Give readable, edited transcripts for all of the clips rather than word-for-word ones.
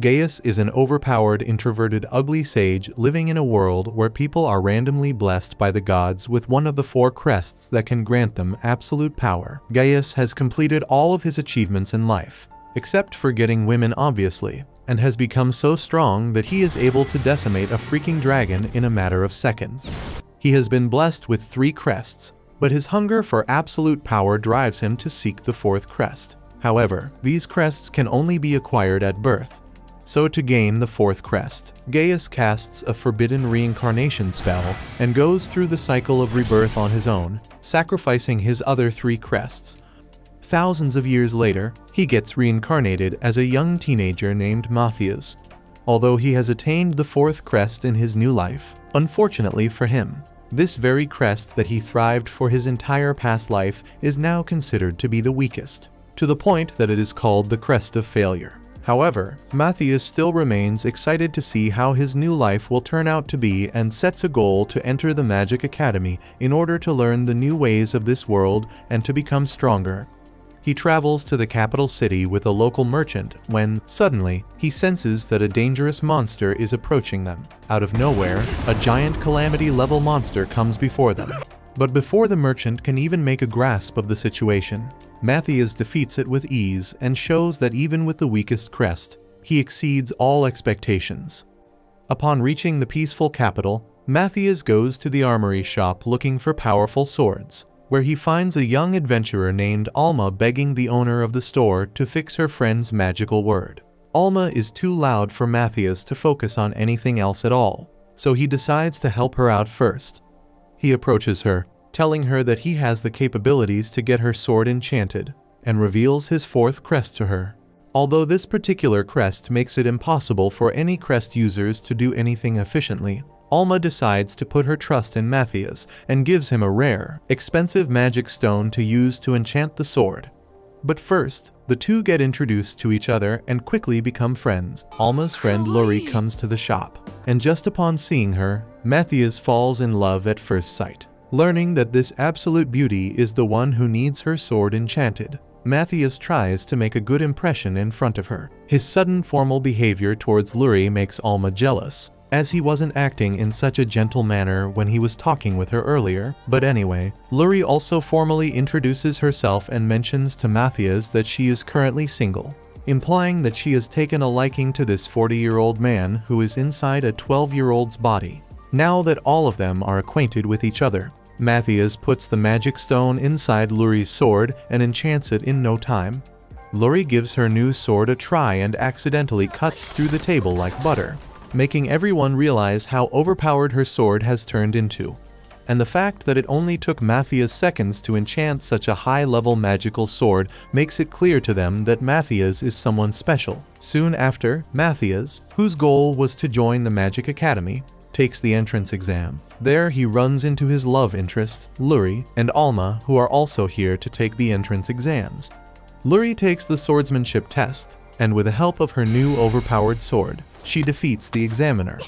Gaius is an overpowered, introverted, ugly sage living in a world where people are randomly blessed by the gods with one of the four crests that can grant them absolute power. Gaius has completed all of his achievements in life, except for getting women obviously, and has become so strong that he is able to decimate a freaking dragon in a matter of seconds. He has been blessed with 3 crests, but his hunger for absolute power drives him to seek the 4th crest. However, these crests can only be acquired at birth. So to gain the 4th crest, Gaius casts a forbidden reincarnation spell and goes through the cycle of rebirth on his own, sacrificing his other 3 crests. Thousands of years later, he gets reincarnated as a young teenager named Mathias, although he has attained the 4th crest in his new life. Unfortunately for him, this very crest that he thrived for his entire past life is now considered to be the weakest, to the point that it is called the Crest of Failure. However, Mathias still remains excited to see how his new life will turn out to be and sets a goal to enter the Magic Academy in order to learn the new ways of this world and to become stronger. He travels to the capital city with a local merchant when, suddenly, he senses that a dangerous monster is approaching them. Out of nowhere, a giant calamity-level monster comes before them. But before the merchant can even make a grasp of the situation, Mathias defeats it with ease and shows that even with the weakest crest, he exceeds all expectations. Upon reaching the peaceful capital, Mathias goes to the armory shop looking for powerful swords, where he finds a young adventurer named Alma begging the owner of the store to fix her friend's magical word. Alma is too loud for Mathias to focus on anything else at all, so he decides to help her out first. He approaches her, telling her that he has the capabilities to get her sword enchanted, and reveals his 4th crest to her. Although this particular crest makes it impossible for any crest users to do anything efficiently, Alma decides to put her trust in Mathias and gives him a rare, expensive magic stone to use to enchant the sword. But first, the two get introduced to each other and quickly become friends. Alma's friend Lurie comes to the shop, and just upon seeing her, Mathias falls in love at first sight. Learning that this absolute beauty is the one who needs her sword enchanted, Mathias tries to make a good impression in front of her. His sudden formal behavior towards Lurie makes Alma jealous, as he wasn't acting in such a gentle manner when he was talking with her earlier. But anyway, Lurie also formally introduces herself and mentions to Mathias that she is currently single, implying that she has taken a liking to this 40-year-old man who is inside a 12-year-old's body. Now that all of them are acquainted with each other, Mathias puts the magic stone inside Lurie's sword and enchants it in no time. Lurie gives her new sword a try and accidentally cuts through the table like butter, making everyone realize how overpowered her sword has turned into. And the fact that it only took Mathias seconds to enchant such a high-level magical sword makes it clear to them that Mathias is someone special. Soon after, Mathias, whose goal was to join the Magic Academy, takes the entrance exam. There he runs into his love interest, Lurie, and Alma, who are also here to take the entrance exams. Lurie takes the swordsmanship test, and with the help of her new overpowered sword, she defeats the examiner.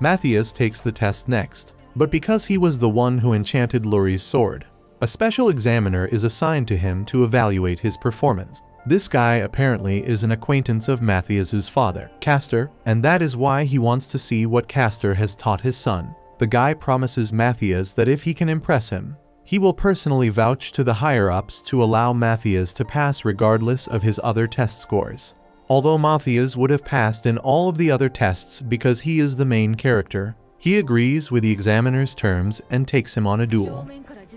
Mathias takes the test next, but because he was the one who enchanted Lurie's sword, a special examiner is assigned to him to evaluate his performance. This guy apparently is an acquaintance of Mathias's father, Castor, and that is why he wants to see what Castor has taught his son. The guy promises Mathias that if he can impress him, he will personally vouch to the higher-ups to allow Mathias to pass regardless of his other test scores. Although Mathias would have passed in all of the other tests because he is the main character, he agrees with the examiner's terms and takes him on a duel.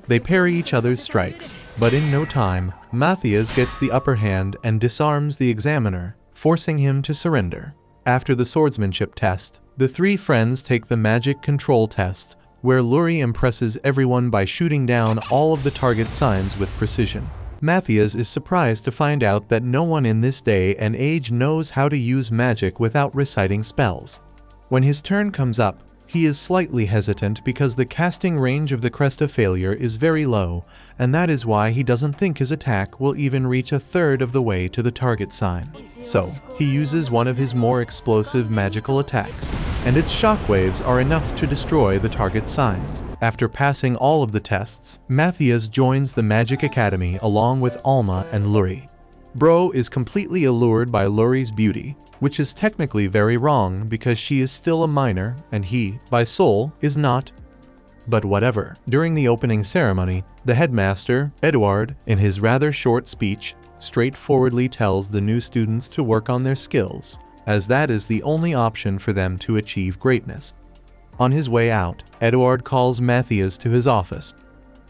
They parry each other's strikes, but in no time, Mathias gets the upper hand and disarms the examiner, forcing him to surrender. After the swordsmanship test, the three friends take the magic control test, where Lurie impresses everyone by shooting down all of the target signs with precision. Mathias is surprised to find out that no one in this day and age knows how to use magic without reciting spells. When his turn comes up, he is slightly hesitant because the casting range of the Crest of Failure is very low, and that is why he doesn't think his attack will even reach a third of the way to the target sign. So, he uses one of his more explosive magical attacks, and its shockwaves are enough to destroy the target signs. After passing all of the tests, Mathias joins the Magic Academy along with Alma and Lurie. Bro is completely allured by Lurie's beauty, which is technically very wrong because she is still a minor and he, by soul, is not. But whatever. During the opening ceremony, the headmaster, Eduard, in his rather short speech, straightforwardly tells the new students to work on their skills, as that is the only option for them to achieve greatness. On his way out, Eduard calls Mathias to his office.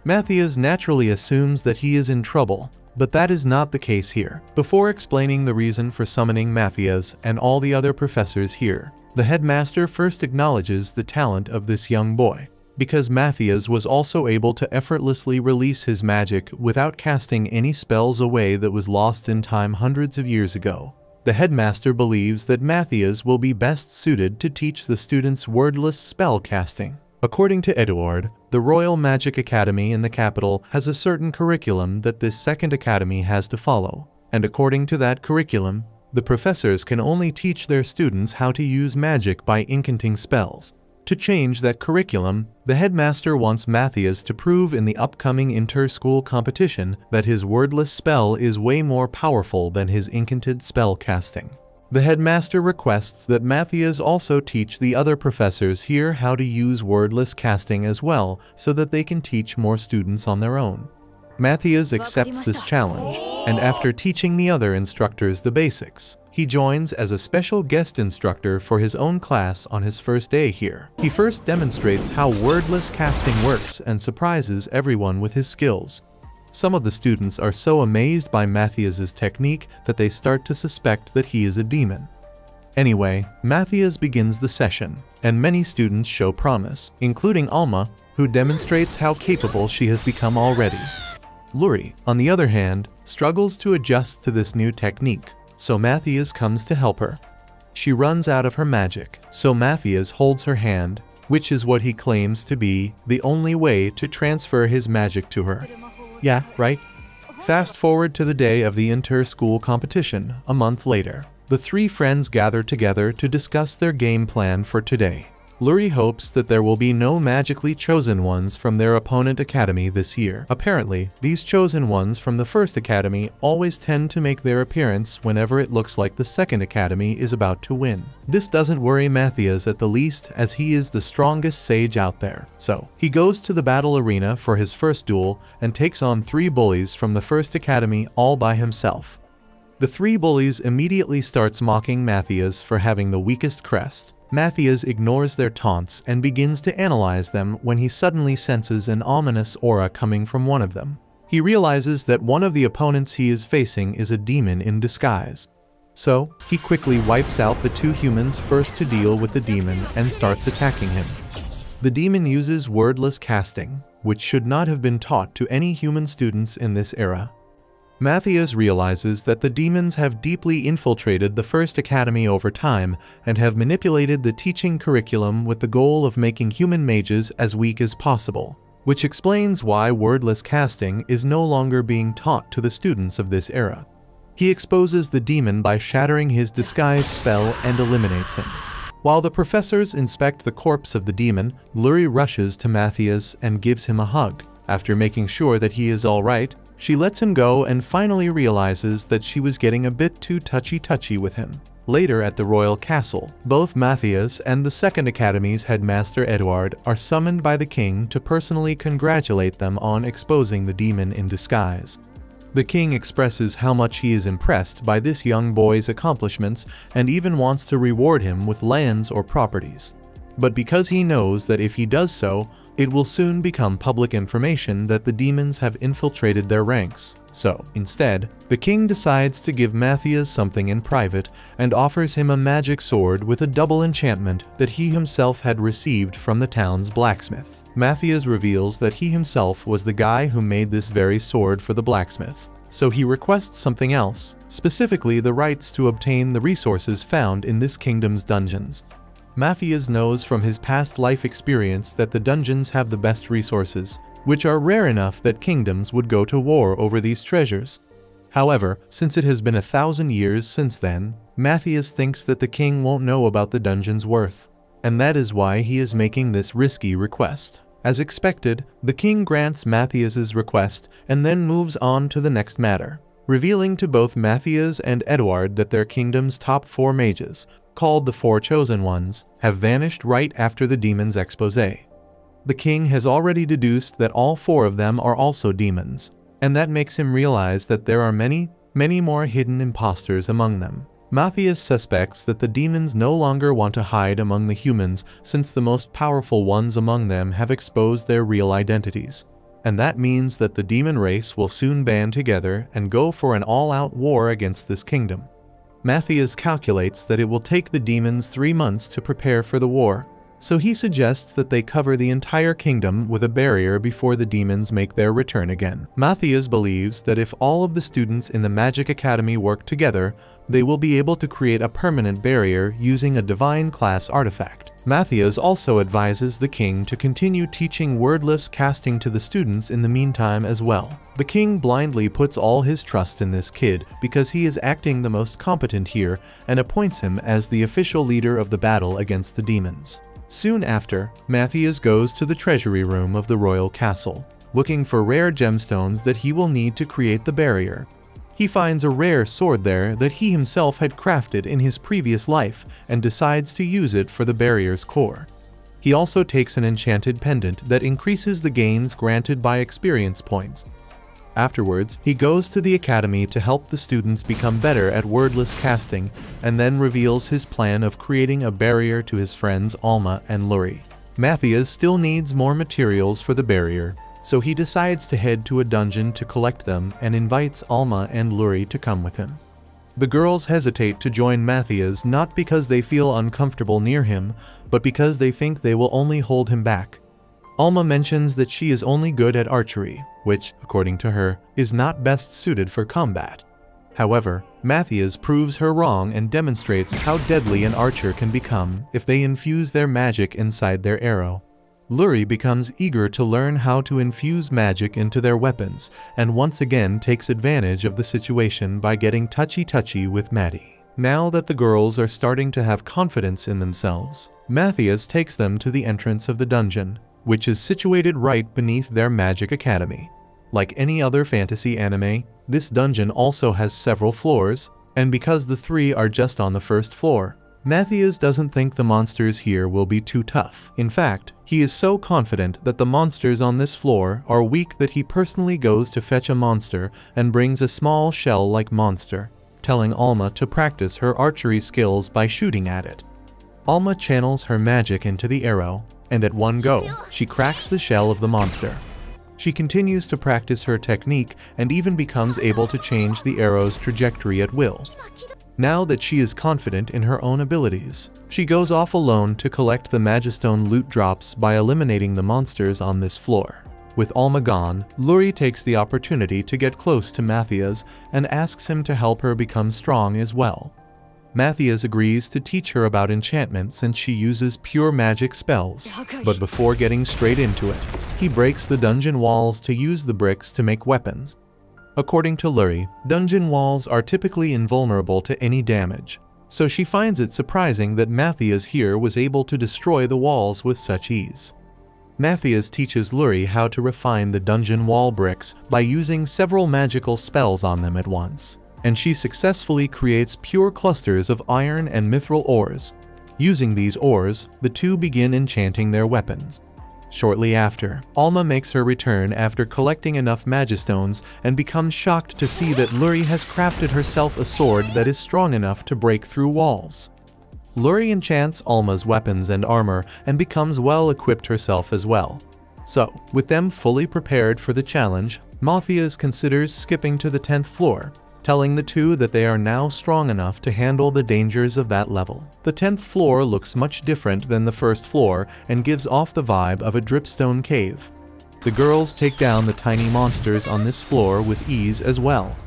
Mathias naturally assumes that he is in trouble, but that is not the case here. Before explaining the reason for summoning Mathias and all the other professors here, the headmaster first acknowledges the talent of this young boy, because Mathias was also able to effortlessly release his magic without casting any spells away that was lost in time hundreds of years ago. The headmaster believes that Mathias will be best suited to teach the students wordless spell casting. According to Eduard, the Royal Magic Academy in the capital has a certain curriculum that this second academy has to follow, and according to that curriculum, the professors can only teach their students how to use magic by incanting spells. To change that curriculum, the headmaster wants Mathias to prove in the upcoming inter-school competition that his wordless spell is way more powerful than his incanted spell casting. The headmaster requests that Mathias also teach the other professors here how to use wordless casting as well, so that they can teach more students on their own. Mathias accepts this challenge, and after teaching the other instructors the basics, he joins as a special guest instructor for his own class on his first day here. He first demonstrates how wordless casting works and surprises everyone with his skills. Some of the students are so amazed by Mathias's technique that they start to suspect that he is a demon. Anyway, Mathias begins the session, and many students show promise, including Alma, who demonstrates how capable she has become already. Lurie, on the other hand, struggles to adjust to this new technique, so Mathias comes to help her. She runs out of her magic, so Mathias holds her hand, which is what he claims to be the only way to transfer his magic to her. Yeah, right? Fast forward to the day of the inter-school competition, a month later. The three friends gather together to discuss their game plan for today. Lurie hopes that there will be no magically chosen ones from their opponent academy this year. Apparently, these chosen ones from the first academy always tend to make their appearance whenever it looks like the second academy is about to win. This doesn't worry Mathias at the least, as he is the strongest sage out there. So, he goes to the battle arena for his first duel and takes on three bullies from the first academy all by himself. The three bullies immediately starts mocking Mathias for having the weakest crest. Mathias ignores their taunts and begins to analyze them when he suddenly senses an ominous aura coming from one of them. He realizes that one of the opponents he is facing is a demon in disguise. So, he quickly wipes out the two humans first to deal with the demon and starts attacking him. The demon uses wordless casting, which should not have been taught to any human students in this era. Mathias realizes that the demons have deeply infiltrated the first academy over time and have manipulated the teaching curriculum with the goal of making human mages as weak as possible, which explains why wordless casting is no longer being taught to the students of this era. He exposes the demon by shattering his disguise spell and eliminates him. While the professors inspect the corpse of the demon, Lurie rushes to Mathias and gives him a hug. After making sure that he is alright, she lets him go and finally realizes that she was getting a bit too touchy-touchy with him. Later at the royal castle, both Mathias and the second academy's headmaster Eduard are summoned by the king to personally congratulate them on exposing the demon in disguise. The king expresses how much he is impressed by this young boy's accomplishments and even wants to reward him with lands or properties. But because he knows that if he does so, it will soon become public information that the demons have infiltrated their ranks. So, instead, the king decides to give Mathias something in private and offers him a magic sword with a double enchantment that he himself had received from the town's blacksmith. Mathias reveals that he himself was the guy who made this very sword for the blacksmith. So he requests something else, specifically the rights to obtain the resources found in this kingdom's dungeons. Mathias knows from his past life experience that the dungeons have the best resources, which are rare enough that kingdoms would go to war over these treasures. However, since it has been 1,000 years since then, Mathias thinks that the king won't know about the dungeon's worth, and that is why he is making this risky request. As expected, the king grants Mathias's request and then moves on to the next matter. revealing to both Mathias and Eduard that their kingdom's top four mages, called the Four Chosen Ones, have vanished right after the demon's exposé. The king has already deduced that all four of them are also demons, and that makes him realize that there are many, many more hidden imposters among them. Mathias suspects that the demons no longer want to hide among the humans since the most powerful ones among them have exposed their real identities. And that means that the demon race will soon band together and go for an all-out war against this kingdom. Mathias calculates that it will take the demons 3 months to prepare for the war, so he suggests that they cover the entire kingdom with a barrier before the demons make their return again. Mathias believes that if all of the students in the Magic Academy work together, they will be able to create a permanent barrier using a divine class artifact. Mathias also advises the king to continue teaching wordless casting to the students in the meantime as well. The king blindly puts all his trust in this kid because he is acting the most competent here and appoints him as the official leader of the battle against the demons. Soon after, Mathias goes to the treasury room of the royal castle, looking for rare gemstones that he will need to create the barrier. He finds a rare sword there that he himself had crafted in his previous life and decides to use it for the barrier's core. He also takes an enchanted pendant that increases the gains granted by experience points. Afterwards, he goes to the academy to help the students become better at wordless casting and then reveals his plan of creating a barrier to his friends Alma and Lurie. Mathias still needs more materials for the barrier, so he decides to head to a dungeon to collect them and invites Alma and Lurie to come with him. The girls hesitate to join Mathias not because they feel uncomfortable near him, but because they think they will only hold him back. Alma mentions that she is only good at archery, which, according to her, is not best suited for combat. However, Mathias proves her wrong and demonstrates how deadly an archer can become if they infuse their magic inside their arrow. Lurie becomes eager to learn how to infuse magic into their weapons and once again takes advantage of the situation by getting touchy-touchy with Maddie. Now that the girls are starting to have confidence in themselves, Mathias takes them to the entrance of the dungeon, which is situated right beneath their Magic Academy. Like any other fantasy anime, this dungeon also has several floors, and because the three are just on the first floor, Mathias doesn't think the monsters here will be too tough. In fact, he is so confident that the monsters on this floor are weak that he personally goes to fetch a monster and brings a small shell-like monster, telling Alma to practice her archery skills by shooting at it. Alma channels her magic into the arrow, and at one go, she cracks the shell of the monster. She continues to practice her technique and even becomes able to change the arrow's trajectory at will. Now that she is confident in her own abilities, she goes off alone to collect the Magistone loot drops by eliminating the monsters on this floor. With Alma gone, Lurie takes the opportunity to get close to Mathias and asks him to help her become strong as well. Mathias agrees to teach her about enchantment since she uses pure magic spells, but before getting straight into it, he breaks the dungeon walls to use the bricks to make weapons. According to Lurie, dungeon walls are typically invulnerable to any damage, so she finds it surprising that Mathias here was able to destroy the walls with such ease. Mathias teaches Lurie how to refine the dungeon wall bricks by using several magical spells on them at once, and she successfully creates pure clusters of iron and mithril ores. Using these ores, the two begin enchanting their weapons. Shortly after, Alma makes her return after collecting enough magistones and becomes shocked to see that Lurie has crafted herself a sword that is strong enough to break through walls. Lurie enchants Alma's weapons and armor and becomes well equipped herself as well. So, with them fully prepared for the challenge, Mathias considers skipping to the 10th floor, telling the two that they are now strong enough to handle the dangers of that level. The 10th floor looks much different than the first floor and gives off the vibe of a dripstone cave. The girls take down the tiny monsters on this floor with ease as well.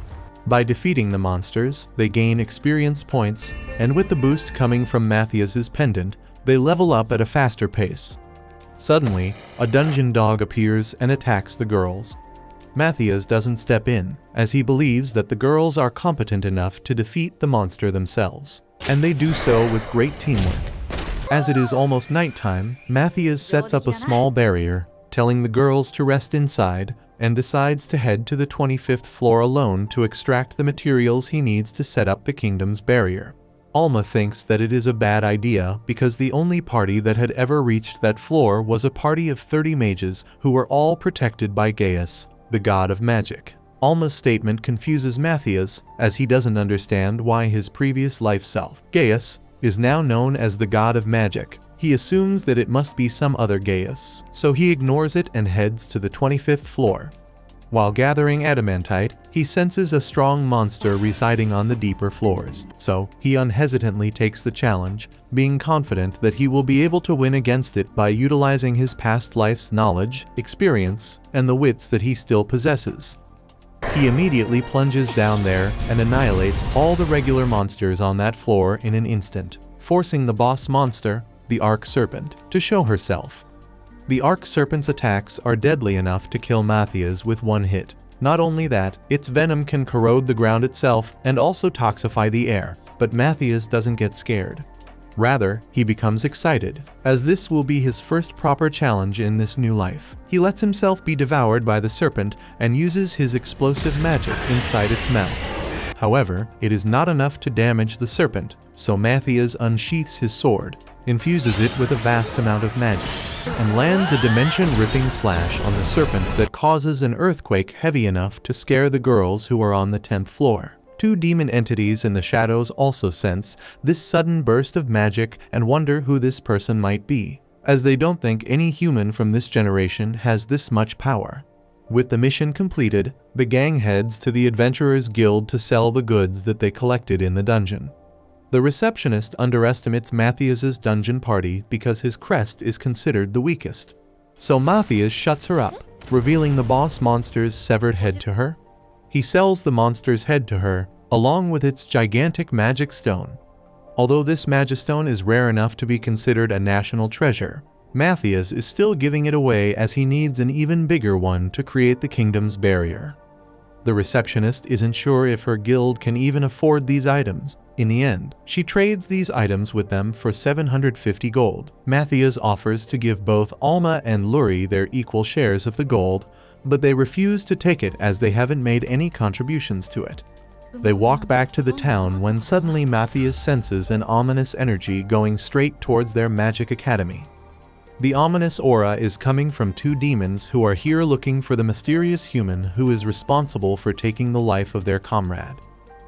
By defeating the monsters, they gain experience points, and with the boost coming from Mathias's pendant, they level up at a faster pace. Suddenly, a dungeon dog appears and attacks the girls. Mathias doesn't step in, as he believes that the girls are competent enough to defeat the monster themselves, and they do so with great teamwork. As it is almost nighttime, Mathias sets up a small barrier, telling the girls to rest inside, and decides to head to the 25th floor alone to extract the materials he needs to set up the kingdom's barrier. Alma thinks that it is a bad idea because the only party that had ever reached that floor was a party of 30 mages who were all protected by Gaius, the god of magic. Alma's statement confuses Mathias, as he doesn't understand why his previous life self, Gaius, is now known as the god of magic. He assumes that it must be some other Gaius, so he ignores it and heads to the 25th floor. While gathering adamantite, he senses a strong monster residing on the deeper floors, so he unhesitantly takes the challenge, being confident that he will be able to win against it by utilizing his past life's knowledge, experience, and the wits that he still possesses. He immediately plunges down there and annihilates all the regular monsters on that floor in an instant, forcing the boss monster, the Ark Serpent, to show herself. The Ark Serpent's attacks are deadly enough to kill Mathias with one hit. Not only that, its venom can corrode the ground itself and also toxify the air, but Mathias doesn't get scared. Rather, he becomes excited, as this will be his first proper challenge in this new life. He lets himself be devoured by the serpent and uses his explosive magic inside its mouth. However, it is not enough to damage the serpent, so Mathias unsheaths his sword, infuses it with a vast amount of magic, and lands a dimension-ripping slash on the serpent that causes an earthquake heavy enough to scare the girls who are on the 10th floor. Two demon entities in the shadows also sense this sudden burst of magic and wonder who this person might be, as they don't think any human from this generation has this much power. With the mission completed, the gang heads to the Adventurers Guild to sell the goods that they collected in the dungeon. The receptionist underestimates Mathias's dungeon party because his crest is considered the weakest. So Mathias shuts her up, revealing the boss monster's severed head to her. He sells the monster's head to her, along with its gigantic magic stone. Although this magistone is rare enough to be considered a national treasure, Mathias is still giving it away as he needs an even bigger one to create the kingdom's barrier. The receptionist isn't sure if her guild can even afford these items. In the end, she trades these items with them for 750 gold. Mathias offers to give both Alma and Lurie their equal shares of the gold, but they refuse to take it as they haven't made any contributions to it. They walk back to the town when suddenly Mathias senses an ominous energy going straight towards their magic academy. The ominous aura is coming from two demons who are here looking for the mysterious human who is responsible for taking the life of their comrade.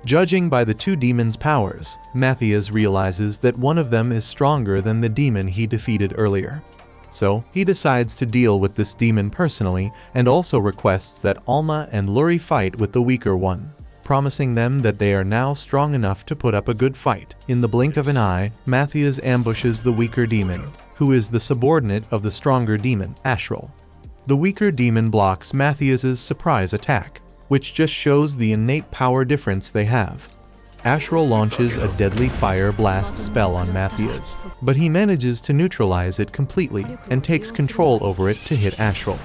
Judging by the two demons' powers, Mathias realizes that one of them is stronger than the demon he defeated earlier. So, he decides to deal with this demon personally and also requests that Alma and Lurie fight with the weaker one, promising them that they are now strong enough to put up a good fight. In the blink of an eye, Mathias ambushes the weaker demon, who is the subordinate of the stronger demon, Ashral. The weaker demon blocks Mathias's surprise attack, which just shows the innate power difference they have. Ashral launches a deadly fire blast spell on Mathias, but he manages to neutralize it completely and takes control over it to hit Ashral.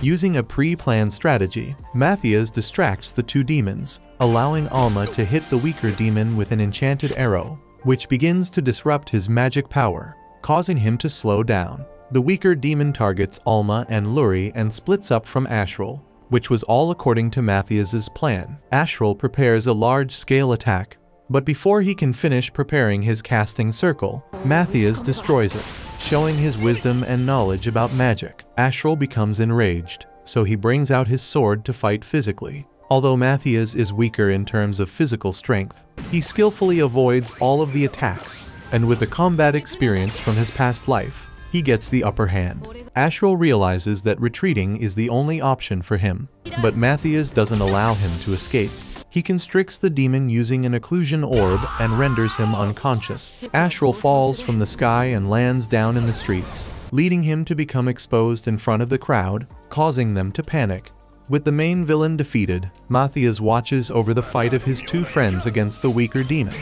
Using a pre-planned strategy, Mathias distracts the two demons, allowing Alma to hit the weaker demon with an enchanted arrow, which begins to disrupt his magic power, causing him to slow down. The weaker demon targets Alma and Lurie and splits up from Ashral, which was all according to Mathias's plan. Ashral prepares a large-scale attack, but before he can finish preparing his casting circle, Mathias destroys it, showing his wisdom and knowledge about magic. Ashral becomes enraged, so he brings out his sword to fight physically. Although Mathias is weaker in terms of physical strength, he skillfully avoids all of the attacks, and with the combat experience from his past life, he gets the upper hand. Ashral realizes that retreating is the only option for him, but Mathias doesn't allow him to escape. He constricts the demon using an occlusion orb and renders him unconscious. Ashral falls from the sky and lands down in the streets, leading him to become exposed in front of the crowd, causing them to panic. With the main villain defeated, Mathias watches over the fight of his two friends against the weaker demon.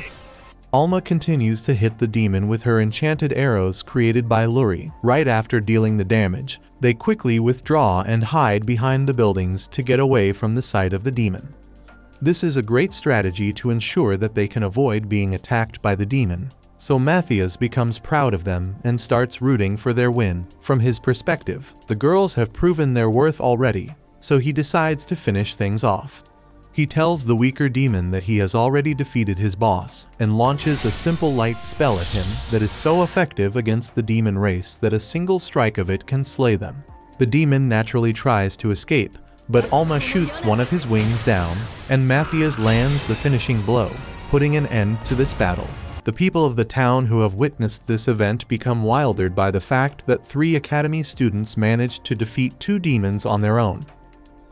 Alma continues to hit the demon with her enchanted arrows created by Lurie. Right after dealing the damage, they quickly withdraw and hide behind the buildings to get away from the sight of the demon. This is a great strategy to ensure that they can avoid being attacked by the demon. So Mathias becomes proud of them and starts rooting for their win. From his perspective, the girls have proven their worth already, so he decides to finish things off. He tells the weaker demon that he has already defeated his boss, and launches a simple light spell at him that is so effective against the demon race that a single strike of it can slay them. The demon naturally tries to escape, but Alma shoots one of his wings down, and Mathias lands the finishing blow, putting an end to this battle. The people of the town who have witnessed this event become wildered by the fact that 3 academy students managed to defeat 2 demons on their own.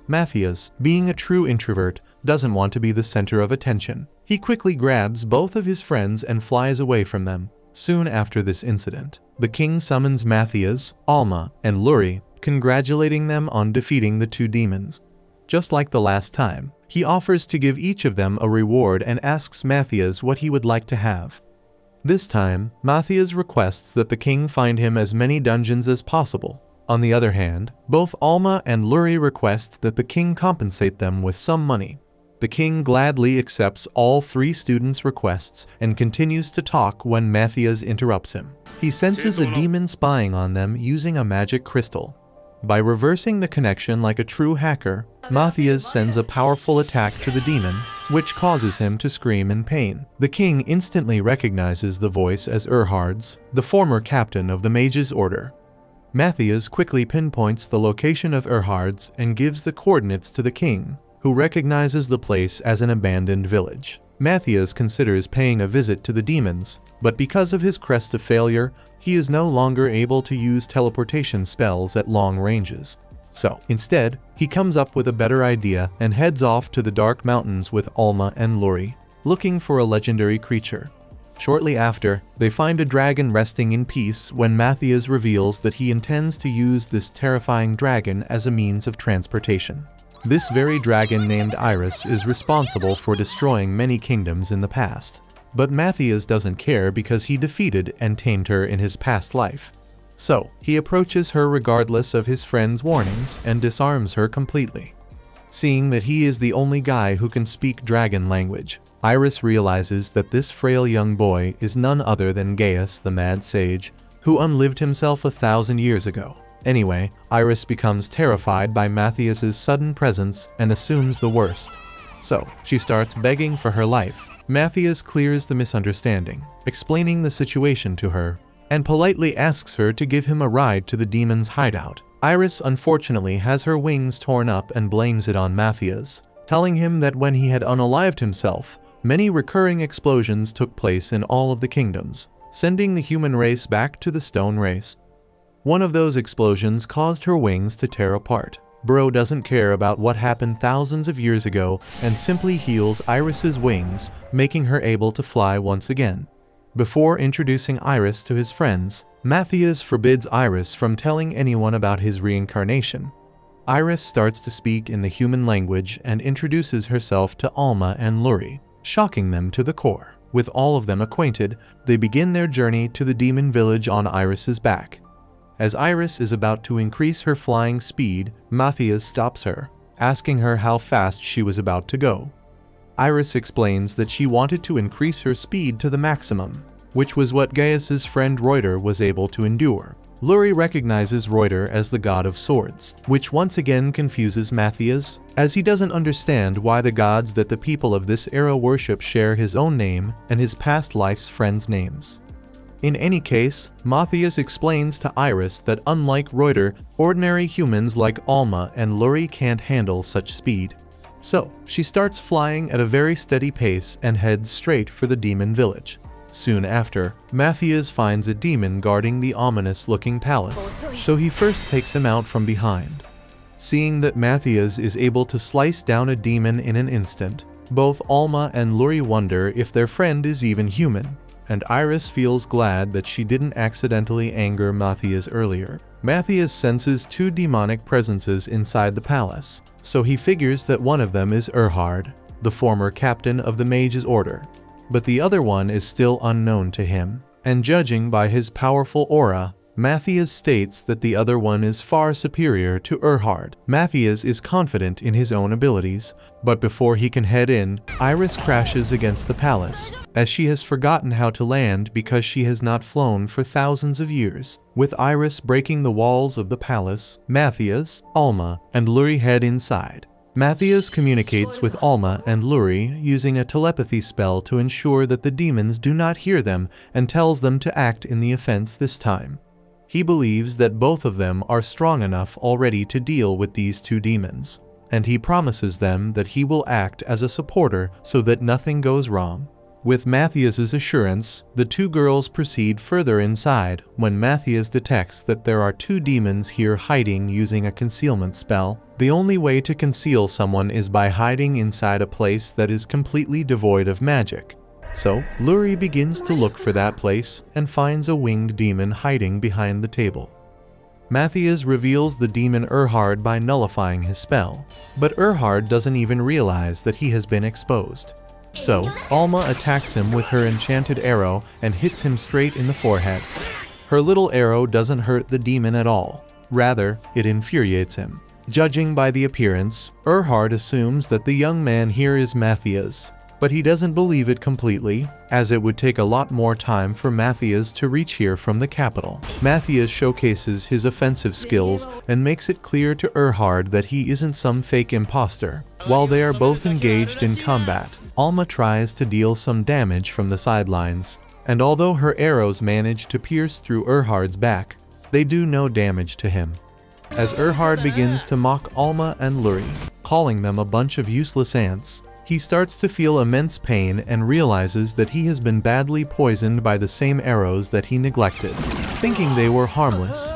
Mathias, being a true introvert, doesn't want to be the center of attention. He quickly grabs both of his friends and flies away from them. Soon after this incident, the king summons Mathias, Alma, and Lurie, congratulating them on defeating the 2 demons. Just like the last time, he offers to give each of them a reward and asks Mathias what he would like to have. This time, Mathias requests that the king find him as many dungeons as possible. On the other hand, both Alma and Lurie request that the king compensate them with some money. The king gladly accepts all 3 students' requests and continues to talk when Mathias interrupts him. He senses a demon spying on them using a magic crystal. By reversing the connection like a true hacker, Mathias sends a powerful attack to the demon, which causes him to scream in pain. The king instantly recognizes the voice as Erhard's, the former captain of the Mage's Order. Mathias quickly pinpoints the location of Erhard's and gives the coordinates to the king, who recognizes the place as an abandoned village. Mathias considers paying a visit to the demons, but because of his Crest of Failure, he is no longer able to use teleportation spells at long ranges. So, instead, he comes up with a better idea and heads off to the Dark Mountains with Alma and Lurie, looking for a legendary creature. Shortly after, they find a dragon resting in peace when Mathias reveals that he intends to use this terrifying dragon as a means of transportation. This very dragon named Iris is responsible for destroying many kingdoms in the past, but Mathias doesn't care because he defeated and tamed her in his past life. So, he approaches her regardless of his friend's warnings and disarms her completely. Seeing that he is the only guy who can speak dragon language, Iris realizes that this frail young boy is none other than Gaius the Mad Sage, who unlived himself 1,000 years ago. Anyway, Iris becomes terrified by Mathias's sudden presence and assumes the worst. So, she starts begging for her life. Mathias clears the misunderstanding, explaining the situation to her, and politely asks her to give him a ride to the demon's hideout. Iris unfortunately has her wings torn up and blames it on Mathias, telling him that when he had unalived himself, many recurring explosions took place in all of the kingdoms, sending the human race back to the stone race. One of those explosions caused her wings to tear apart. Bro doesn't care about what happened thousands of years ago and simply heals Iris's wings, making her able to fly once again. Before introducing Iris to his friends, Mathias forbids Iris from telling anyone about his reincarnation. Iris starts to speak in the human language and introduces herself to Alma and Lurie, shocking them to the core. With all of them acquainted, they begin their journey to the demon village on Iris's back. As Iris is about to increase her flying speed, Mathias stops her, asking her how fast she was about to go. Iris explains that she wanted to increase her speed to the maximum, which was what Gaius's friend Reuter was able to endure. Lurie recognizes Reuter as the god of swords, which once again confuses Mathias, as he doesn't understand why the gods that the people of this era worship share his own name and his past life's friends' names. In any case, Mathias explains to Iris that unlike Reuter, ordinary humans like Alma and Lurie can't handle such speed. So, she starts flying at a very steady pace and heads straight for the demon village. Soon after, Mathias finds a demon guarding the ominous-looking palace, so he first takes him out from behind. Seeing that Mathias is able to slice down a demon in an instant, both Alma and Lurie wonder if their friend is even human, and Iris feels glad that she didn't accidentally anger Mathias earlier. Mathias senses 2 demonic presences inside the palace, so he figures that one of them is Erhard, the former captain of the Mage's Order. But the other one is still unknown to him, and judging by his powerful aura, Mathias states that the other one is far superior to Erhard. Mathias is confident in his own abilities, but before he can head in, Iris crashes against the palace, as she has forgotten how to land because she has not flown for thousands of years. With Iris breaking the walls of the palace, Mathias, Alma, and Lurie head inside. Mathias communicates with Alma and Lurie using a telepathy spell to ensure that the demons do not hear them and tells them to act in the offense this time. He believes that both of them are strong enough already to deal with these two demons, and he promises them that he will act as a supporter so that nothing goes wrong. With Mathias's assurance, the two girls proceed further inside when Mathias detects that there are two demons here hiding using a concealment spell. The only way to conceal someone is by hiding inside a place that is completely devoid of magic. So, Lurie begins to look for that place and finds a winged demon hiding behind the table. Mathias reveals the demon Erhard by nullifying his spell, but Erhard doesn't even realize that he has been exposed. So, Alma attacks him with her enchanted arrow and hits him straight in the forehead. Her little arrow doesn't hurt the demon at all. Rather, it infuriates him. Judging by the appearance, Erhard assumes that the young man here is Mathias, but he doesn't believe it completely, as it would take a lot more time for Mathias to reach here from the capital. Mathias showcases his offensive skills and makes it clear to Erhard that he isn't some fake imposter. While they are both engaged in combat, Alma tries to deal some damage from the sidelines, and although her arrows manage to pierce through Erhard's back, they do no damage to him. As Erhard begins to mock Alma and Lurie, calling them a bunch of useless ants, he starts to feel immense pain and realizes that he has been badly poisoned by the same arrows that he neglected, thinking they were harmless.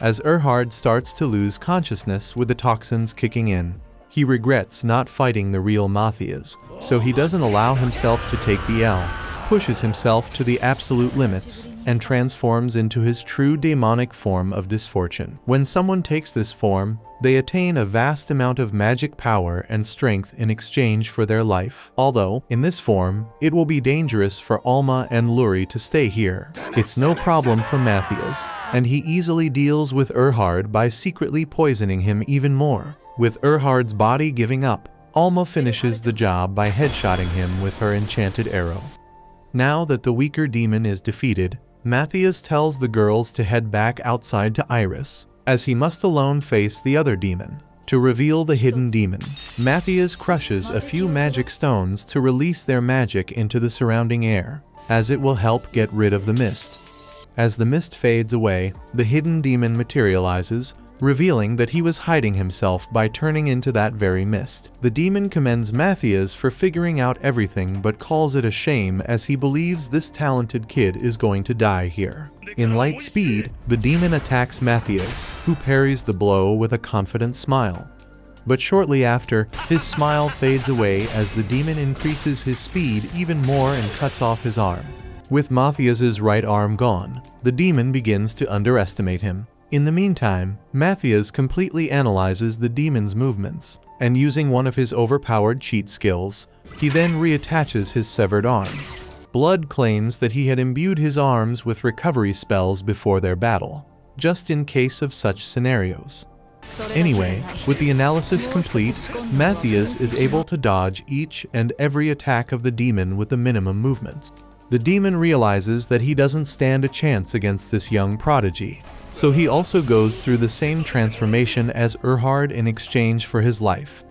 As Erhard starts to lose consciousness with the toxins kicking in, he regrets not fighting the real Mathias, so he doesn't allow himself to take the L, pushes himself to the absolute limits, and transforms into his true demonic form of disfortune. When someone takes this form, they attain a vast amount of magic power and strength in exchange for their life. Although, in this form, it will be dangerous for Alma and Lurie to stay here. It's no problem for Mathias, and he easily deals with Erhard by secretly poisoning him even more. With Erhard's body giving up, Alma finishes the job by headshotting him with her enchanted arrow. Now that the weaker demon is defeated, Mathias tells the girls to head back outside to Iris, as he must alone face the other demon. To reveal the hidden demon, Mathias crushes a few magic stones to release their magic into the surrounding air, as it will help get rid of the mist. As the mist fades away, the hidden demon materializes, revealing that he was hiding himself by turning into that very mist. The demon commends Mathias for figuring out everything but calls it a shame as he believes this talented kid is going to die here. In light speed, the demon attacks Mathias, who parries the blow with a confident smile. But shortly after, his smile fades away as the demon increases his speed even more and cuts off his arm. With Mathias's right arm gone, the demon begins to underestimate him. In the meantime, Mathias completely analyzes the demon's movements, and using one of his overpowered cheat skills, he then reattaches his severed arm. Blood claims that he had imbued his arms with recovery spells before their battle, just in case of such scenarios. Anyway, with the analysis complete, Mathias is able to dodge each and every attack of the demon with the minimum movements. The demon realizes that he doesn't stand a chance against this young prodigy, so he also goes through the same transformation as Erhard in exchange for his life.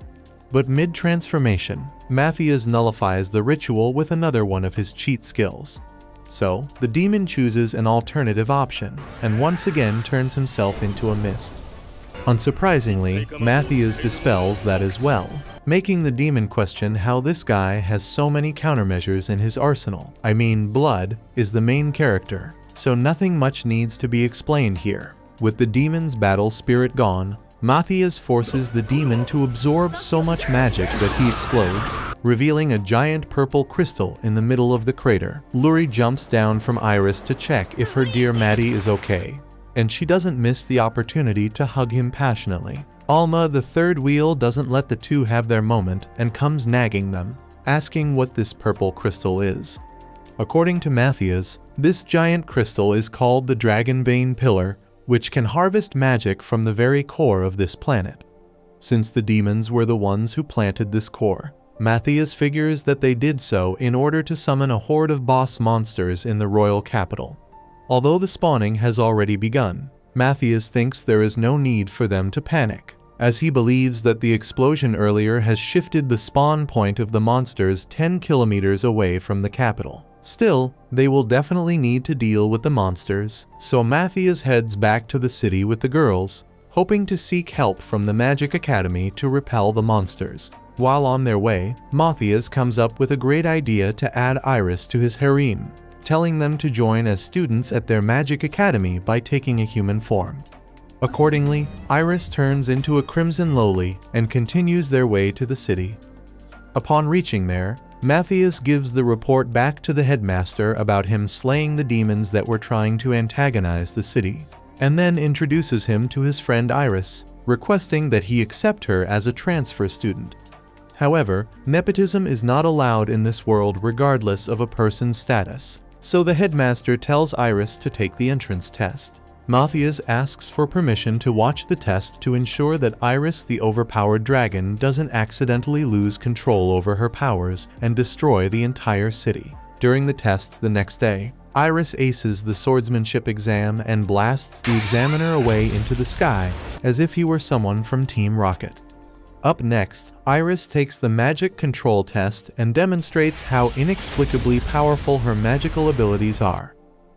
But mid-transformation, Mathias nullifies the ritual with another one of his cheat skills. So, the demon chooses an alternative option, and once again turns himself into a mist. Unsurprisingly, Mathias dispels that as well, making the demon question how this guy has so many countermeasures in his arsenal. I mean, Blood is the main character, so nothing much needs to be explained here. With the demon's battle spirit gone, Mathias forces the demon to absorb so much magic that he explodes, revealing a giant purple crystal in the middle of the crater. Lurie jumps down from Iris to check if her dear Maddie is okay, and she doesn't miss the opportunity to hug him passionately. Alma, the third wheel, doesn't let the two have their moment and comes nagging them, asking what this purple crystal is. According to Mathias, this giant crystal is called the Dragon Vein Pillar, which can harvest magic from the very core of this planet. Since the demons were the ones who planted this core, Mathias figures that they did so in order to summon a horde of boss monsters in the royal capital. Although the spawning has already begun, Mathias thinks there is no need for them to panic, as he believes that the explosion earlier has shifted the spawn point of the monsters 10 kilometers away from the capital. Still, they will definitely need to deal with the monsters, so Mathias heads back to the city with the girls, hoping to seek help from the Magic Academy to repel the monsters. While on their way, Mathias comes up with a great idea to add Iris to his harem, telling them to join as students at their Magic Academy by taking a human form. Accordingly, Iris turns into a crimson loli and continues their way to the city. Upon reaching there, Mathias gives the report back to the headmaster about him slaying the demons that were trying to antagonize the city, and then introduces him to his friend Iris, requesting that he accept her as a transfer student. However, nepotism is not allowed in this world regardless of a person's status, so the headmaster tells Iris to take the entrance test. Mathias asks for permission to watch the test to ensure that Iris, the overpowered dragon, doesn't accidentally lose control over her powers and destroy the entire city. During the test the next day, Iris aces the swordsmanship exam and blasts the examiner away into the sky as if he were someone from Team Rocket. Up next, Iris takes the magic control test and demonstrates how inexplicably powerful her magical abilities are.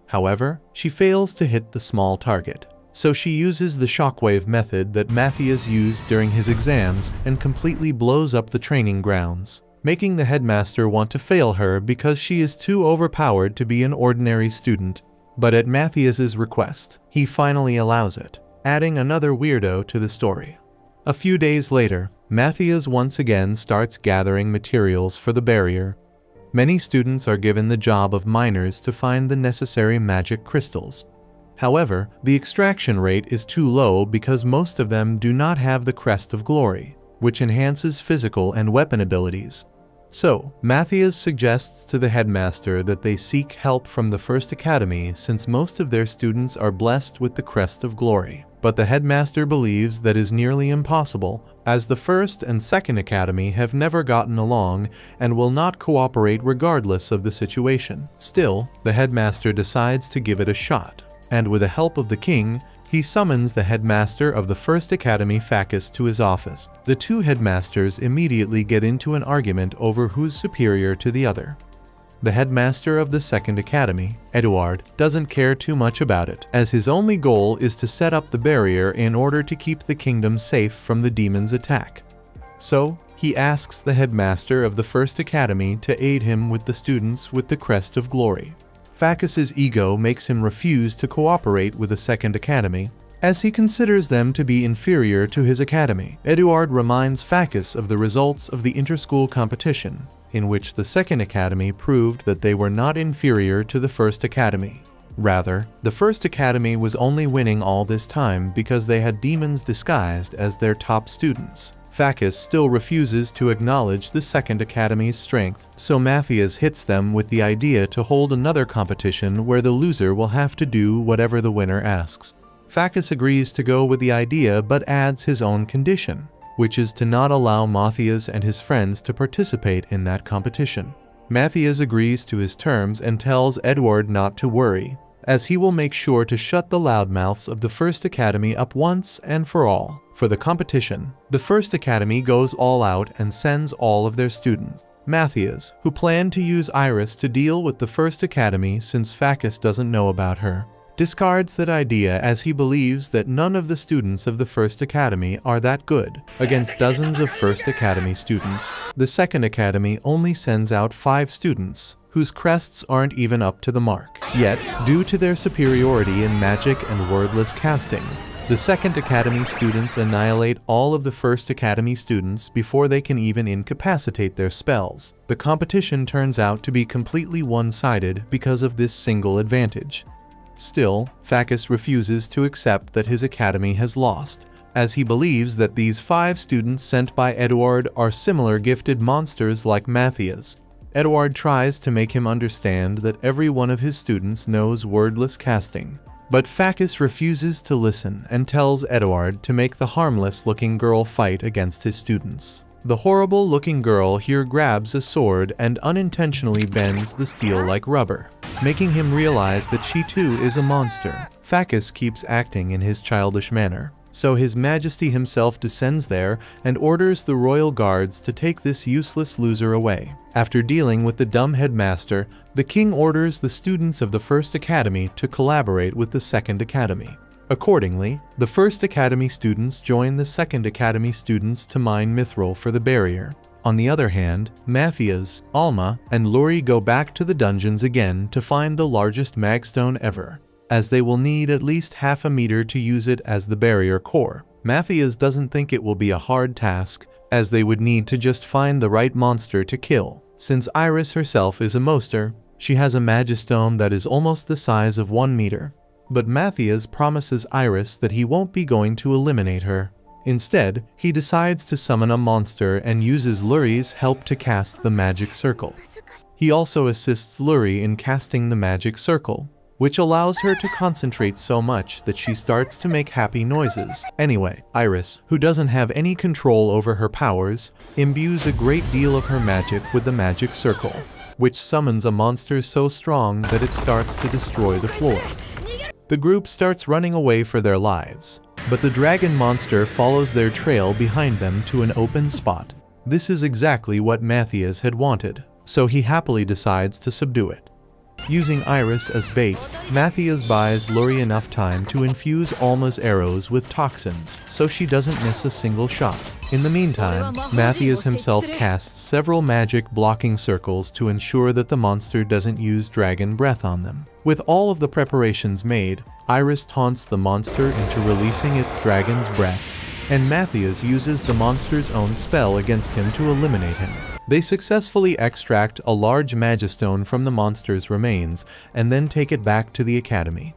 However, she fails to hit the small target, so she uses the shockwave method that Mathias used during his exams and completely blows up the training grounds, making the headmaster want to fail her because she is too overpowered to be an ordinary student. But at Mathias's request, he finally allows it, adding another weirdo to the story. A few days later, Mathias once again starts gathering materials for the barrier. Many students are given the job of miners to find the necessary magic crystals. However, the extraction rate is too low because most of them do not have the Crest of Glory, which enhances physical and weapon abilities. So, Mathias suggests to the headmaster that they seek help from the First Academy since most of their students are blessed with the Crest of Glory. But the headmaster believes that is nearly impossible, as the First and Second Academy have never gotten along and will not cooperate regardless of the situation. Still, the headmaster decides to give it a shot, and with the help of the king, he summons the headmaster of the First Academy, Faikus, to his office. The two headmasters immediately get into an argument over who's superior to the other. The headmaster of the Second Academy, Eduard, doesn't care too much about it, as his only goal is to set up the barrier in order to keep the kingdom safe from the demon's attack. So, he asks the headmaster of the First Academy to aid him with the students with the Crest of Glory. Faikus's ego makes him refuse to cooperate with the Second Academy, as he considers them to be inferior to his academy. Eduard reminds Faikus of the results of the inter-school competition, in which the Second Academy proved that they were not inferior to the First Academy. Rather, the First Academy was only winning all this time because they had demons disguised as their top students. Faikus still refuses to acknowledge the Second Academy's strength, so Mathias hits them with the idea to hold another competition where the loser will have to do whatever the winner asks. Faikus agrees to go with the idea but adds his own condition, which is to not allow Mathias and his friends to participate in that competition. Mathias agrees to his terms and tells Eduard not to worry, as he will make sure to shut the loudmouths of the First Academy up once and for all. For the competition, the First Academy goes all out and sends all of their students. Mathias, who planned to use Iris to deal with the First Academy since Faikus doesn't know about her, discards that idea as he believes that none of the students of the First Academy are that good. Against dozens of First Academy students, the Second Academy only sends out 5 students, whose crests aren't even up to the mark. Yet, due to their superiority in magic and wordless casting, the Second Academy students annihilate all of the First Academy students before they can even incapacitate their spells. The competition turns out to be completely one-sided because of this single advantage. Still, Faikus refuses to accept that his academy has lost, as he believes that these 5 students sent by Eduard are similar gifted monsters like Mathias. Eduard tries to make him understand that every one of his students knows wordless casting, but Faikus refuses to listen and tells Eduard to make the harmless-looking girl fight against his students. The horrible-looking girl here grabs a sword and unintentionally bends the steel like rubber, making him realize that she too is a monster. Faikus keeps acting in his childish manner, so His Majesty himself descends there and orders the royal guards to take this useless loser away. After dealing with the dumb headmaster, the king orders the students of the First Academy to collaborate with the Second Academy. Accordingly, the First Academy students join the Second Academy students to mine Mithril for the barrier. On the other hand, Mathias, Alma, and Lurie go back to the dungeons again to find the largest magstone ever, as they will need at least half a meter to use it as the barrier core. Mathias doesn't think it will be a hard task, as they would need to just find the right monster to kill. Since Iris herself is a monster, she has a magistone that is almost the size of 1 meter. But Mathias promises Iris that he won't be going to eliminate her. Instead, he decides to summon a monster and uses Lurie's help to cast the magic circle. He also assists Lurie in casting the magic circle, which allows her to concentrate so much that she starts to make happy noises. Anyway, Iris, who doesn't have any control over her powers, imbues a great deal of her magic with the magic circle, which summons a monster so strong that it starts to destroy the floor. The group starts running away for their lives, but the dragon monster follows their trail behind them to an open spot. This is exactly what Mathias had wanted, so he happily decides to subdue it. Using Iris as bait, Mathias buys Lurie enough time to infuse Alma's arrows with toxins, so she doesn't miss a single shot. In the meantime, Mathias himself casts several magic blocking circles to ensure that the monster doesn't use dragon breath on them. With all of the preparations made, Iris taunts the monster into releasing its dragon's breath, and Mathias uses the monster's own spell against him to eliminate him. They successfully extract a large magistone from the monster's remains and then take it back to the academy.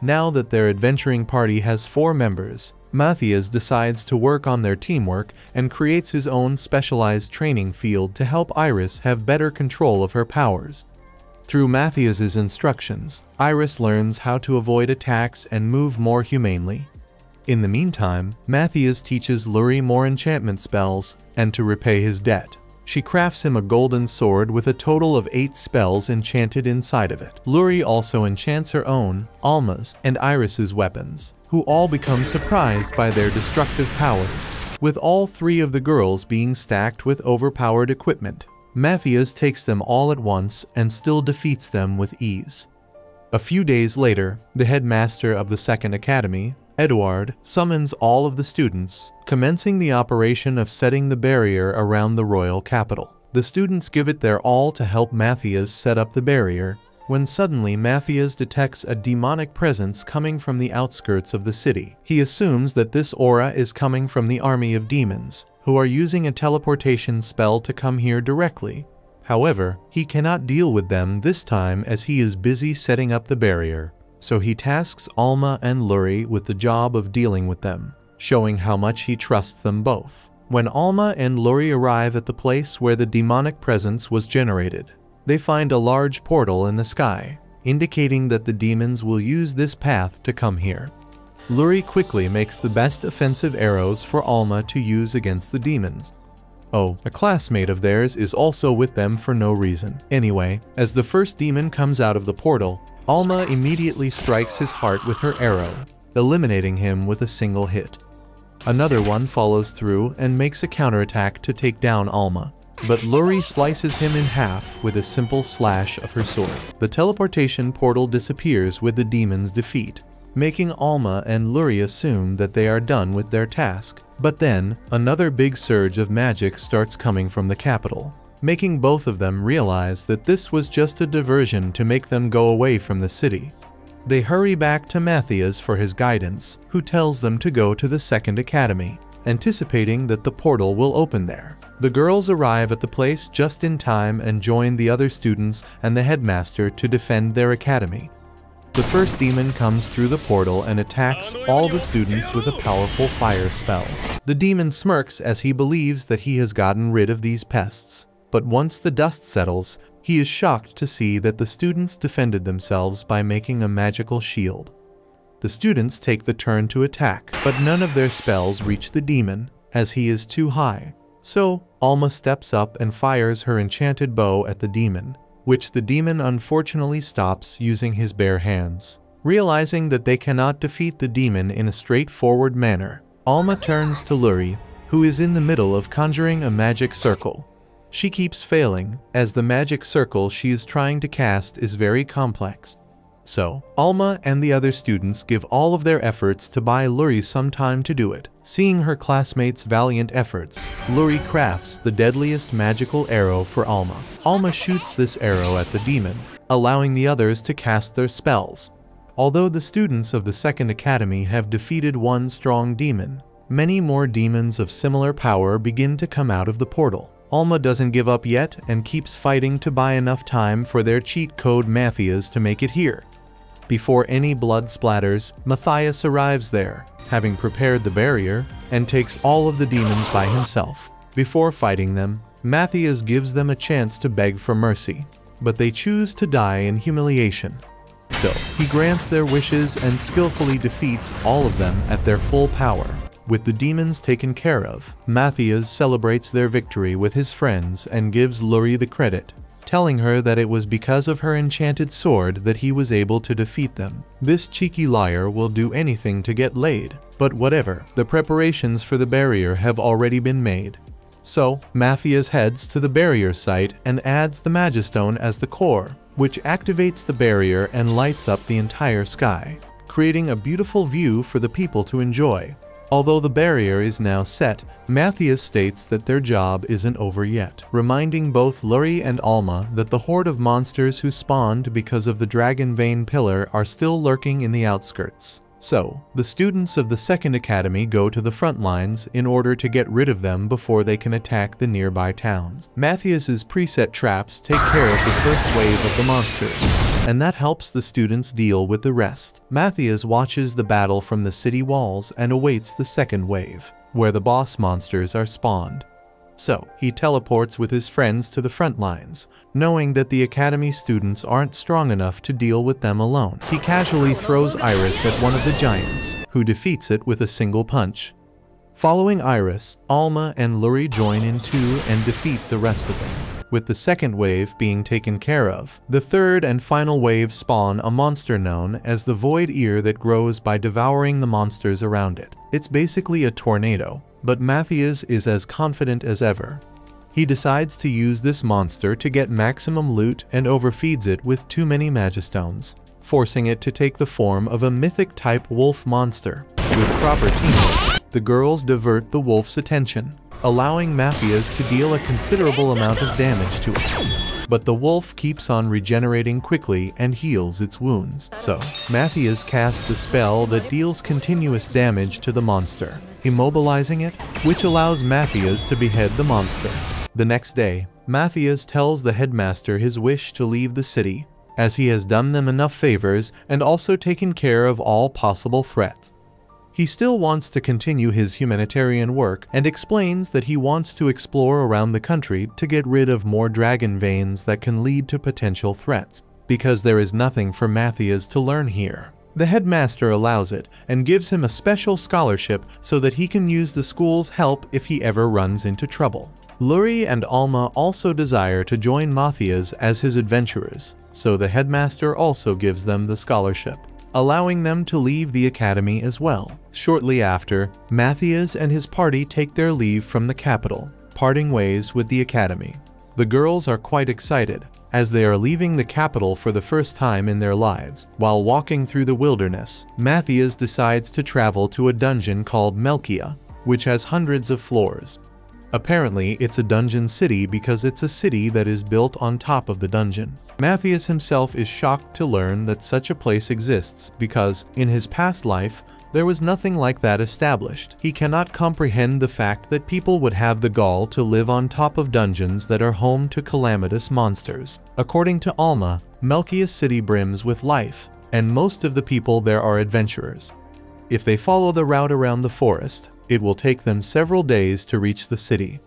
Now that their adventuring party has 4 members, Mathias decides to work on their teamwork and creates his own specialized training field to help Iris have better control of her powers. Through Mathias's instructions, Iris learns how to avoid attacks and move more humanely. In the meantime, Mathias teaches Lurie more enchantment spells and to repay his debt. She crafts him a golden sword with a total of 8 spells enchanted inside of it. Lurie also enchants her own, Alma's, and Iris's weapons, who all become surprised by their destructive powers, with all 3 of the girls being stacked with overpowered equipment. Mathias takes them all at once and still defeats them with ease. A few days later, the headmaster of the Second Academy, Eduard, summons all of the students, commencing the operation of setting the barrier around the royal capital. The students give it their all to help Mathias set up the barrier, when suddenly Mathias detects a demonic presence coming from the outskirts of the city. He assumes that this aura is coming from the army of demons, who are using a teleportation spell to come here directly. However, he cannot deal with them this time as he is busy setting up the barrier, so he tasks Alma and Lurie with the job of dealing with them, showing how much he trusts them both. When Alma and Lurie arrive at the place where the demonic presence was generated, they find a large portal in the sky, indicating that the demons will use this path to come here. Lurie quickly makes the best offensive arrows for Alma to use against the demons. Oh, a classmate of theirs is also with them for no reason. Anyway, as the first demon comes out of the portal, Alma immediately strikes his heart with her arrow, eliminating him with a single hit. Another one follows through and makes a counterattack to take down Alma, but Lurie slices him in half with a simple slash of her sword. The teleportation portal disappears with the demon's defeat, making Alma and Lurie assume that they are done with their task. But then, another big surge of magic starts coming from the capital, making both of them realize that this was just a diversion to make them go away from the city. They hurry back to Mathias for his guidance, who tells them to go to the Second Academy, anticipating that the portal will open there. The girls arrive at the place just in time and join the other students and the headmaster to defend their academy. The first demon comes through the portal and attacks all the students with a powerful fire spell. The demon smirks as he believes that he has gotten rid of these pests, but once the dust settles, he is shocked to see that the students defended themselves by making a magical shield. The students take the turn to attack, but none of their spells reach the demon, as he is too high. So, Alma steps up and fires her enchanted bow at the demon, which the demon unfortunately stops using his bare hands. Realizing that they cannot defeat the demon in a straightforward manner, Alma turns to Lurie, who is in the middle of conjuring a magic circle. She keeps failing, as the magic circle she is trying to cast is very complex. So, Alma and the other students give all of their efforts to buy Lurie some time to do it. Seeing her classmates' valiant efforts, Lurie crafts the deadliest magical arrow for Alma. Alma shoots this arrow at the demon, allowing the others to cast their spells. Although the students of the Second Academy have defeated one strong demon, many more demons of similar power begin to come out of the portal. Alma doesn't give up yet and keeps fighting to buy enough time for their cheat code Mathias to make it here. Before any blood splatters, Mathias arrives there, having prepared the barrier, and takes all of the demons by himself. Before fighting them, Mathias gives them a chance to beg for mercy, but they choose to die in humiliation. So, he grants their wishes and skillfully defeats all of them at their full power. With the demons taken care of, Mathias celebrates their victory with his friends and gives Lurie the credit, telling her that it was because of her enchanted sword that he was able to defeat them. This cheeky liar will do anything to get laid, but whatever, the preparations for the barrier have already been made. So, Mathias heads to the barrier site and adds the Magistone as the core, which activates the barrier and lights up the entire sky, creating a beautiful view for the people to enjoy. Although the barrier is now set, Mathias states that their job isn't over yet, reminding both Lurie and Alma that the horde of monsters who spawned because of the Dragon Vein Pillar are still lurking in the outskirts. So, the students of the Second Academy go to the front lines in order to get rid of them before they can attack the nearby towns. Mathias's preset traps take care of the first wave of the monsters, and that helps the students deal with the rest. Mathias watches the battle from the city walls and awaits the second wave, where the boss monsters are spawned. So, he teleports with his friends to the front lines, knowing that the academy students aren't strong enough to deal with them alone. He casually throws Iris at one of the giants, who defeats it with a single punch. Following Iris, Alma and Lurie join in too and defeat the rest of them. With the second wave being taken care of, the third and final wave spawn a monster known as the Void Ear that grows by devouring the monsters around it. It's basically a tornado, but Mathias is as confident as ever. He decides to use this monster to get maximum loot and overfeeds it with too many Magistones, forcing it to take the form of a mythic-type wolf monster. With proper teamwork, the girls divert the wolf's attention, allowing Mathias to deal a considerable amount of damage to it. But the wolf keeps on regenerating quickly and heals its wounds. So, Mathias casts a spell that deals continuous damage to the monster, immobilizing it, which allows Mathias to behead the monster. The next day, Mathias tells the headmaster his wish to leave the city, as he has done them enough favors and also taken care of all possible threats. He still wants to continue his humanitarian work and explains that he wants to explore around the country to get rid of more dragon veins that can lead to potential threats, because there is nothing for Mathias to learn here. The headmaster allows it and gives him a special scholarship so that he can use the school's help if he ever runs into trouble. Lurie and Alma also desire to join Mathias as his adventurers, so the headmaster also gives them the scholarship, allowing them to leave the academy as well. Shortly after, Mathias and his party take their leave from the capital, parting ways with the academy. The girls are quite excited, as they are leaving the capital for the first time in their lives. While walking through the wilderness, Mathias decides to travel to a dungeon called Melchia, which has hundreds of floors. Apparently, it's a dungeon city because it's a city that is built on top of the dungeon. Mathias himself is shocked to learn that such a place exists because, in his past life, there was nothing like that established. He cannot comprehend the fact that people would have the gall to live on top of dungeons that are home to calamitous monsters. According to Alma, Melchia's city brims with life, and most of the people there are adventurers. If they follow the route around the forest, it will take them several days to reach the city.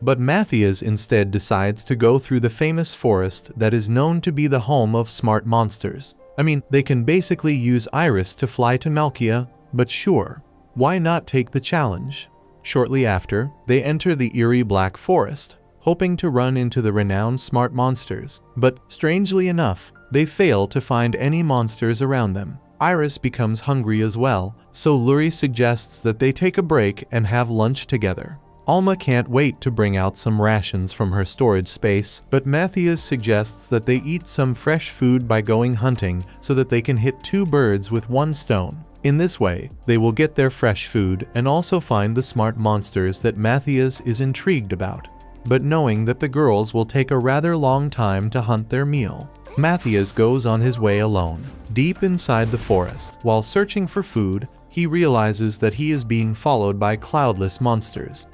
But Mathias instead decides to go through the famous forest that is known to be the home of smart monsters. I mean, they can basically use Iris to fly to Melchia, but sure, why not take the challenge? Shortly after, they enter the eerie Black Forest, hoping to run into the renowned smart monsters, but strangely enough, they fail to find any monsters around them. Iris becomes hungry as well, so Lurie suggests that they take a break and have lunch together. Alma can't wait to bring out some rations from her storage space, but Mathias suggests that they eat some fresh food by going hunting so that they can hit two birds with one stone. In this way, they will get their fresh food and also find the smart monsters that Mathias is intrigued about. But knowing that the girls will take a rather long time to hunt their meal, Mathias goes on his way alone. Deep inside the forest, while searching for food, he realizes that he is being followed by cloudless monsters.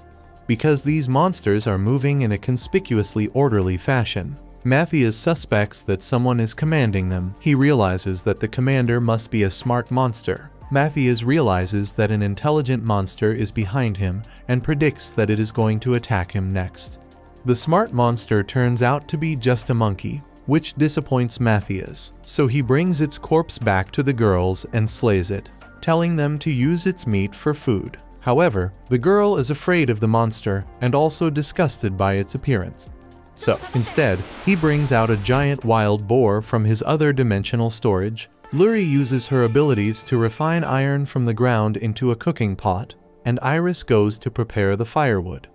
Because these monsters are moving in a conspicuously orderly fashion, Mathias suspects that someone is commanding them. He realizes that the commander must be a smart monster. Mathias realizes that an intelligent monster is behind him and predicts that it is going to attack him next. The smart monster turns out to be just a monkey, which disappoints Mathias, so he brings its corpse back to the girls and slays it, telling them to use its meat for food. However, the girl is afraid of the monster and also disgusted by its appearance. So, instead, he brings out a giant wild boar from his other dimensional storage. Lurie uses her abilities to refine iron from the ground into a cooking pot, and Iris goes to prepare the firewood.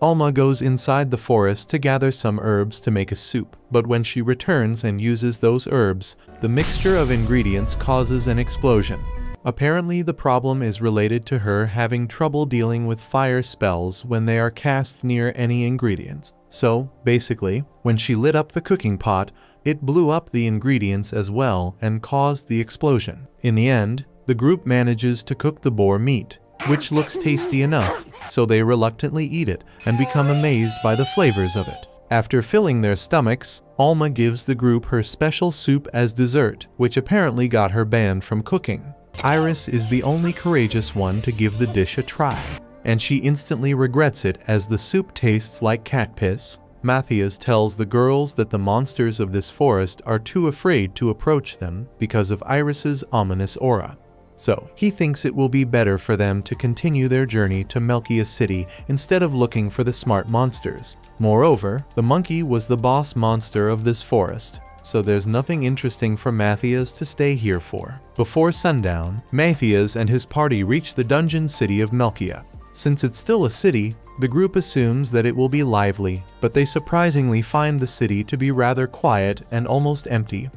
Alma goes inside the forest to gather some herbs to make a soup, but when she returns and uses those herbs, the mixture of ingredients causes an explosion. Apparently, the problem is related to her having trouble dealing with fire spells when they are cast near any ingredients. So, basically, when she lit up the cooking pot, it blew up the ingredients as well and caused the explosion. In the end, the group manages to cook the boar meat, which looks tasty enough, so they reluctantly eat it and become amazed by the flavors of it. After filling their stomachs, Alma gives the group her special soup as dessert, which apparently got her banned from cooking. Iris is the only courageous one to give the dish a try, and she instantly regrets it as the soup tastes like cat piss. Mathias tells the girls that the monsters of this forest are too afraid to approach them because of Iris's ominous aura. So, he thinks it will be better for them to continue their journey to Melchia City instead of looking for the smart monsters. Moreover, the monkey was the boss monster of this forest, so there's nothing interesting for Mathias to stay here for. Before sundown, Mathias and his party reach the dungeon city of Melchia. Since it's still a city, the group assumes that it will be lively, but they surprisingly find the city to be rather quiet and almost empty.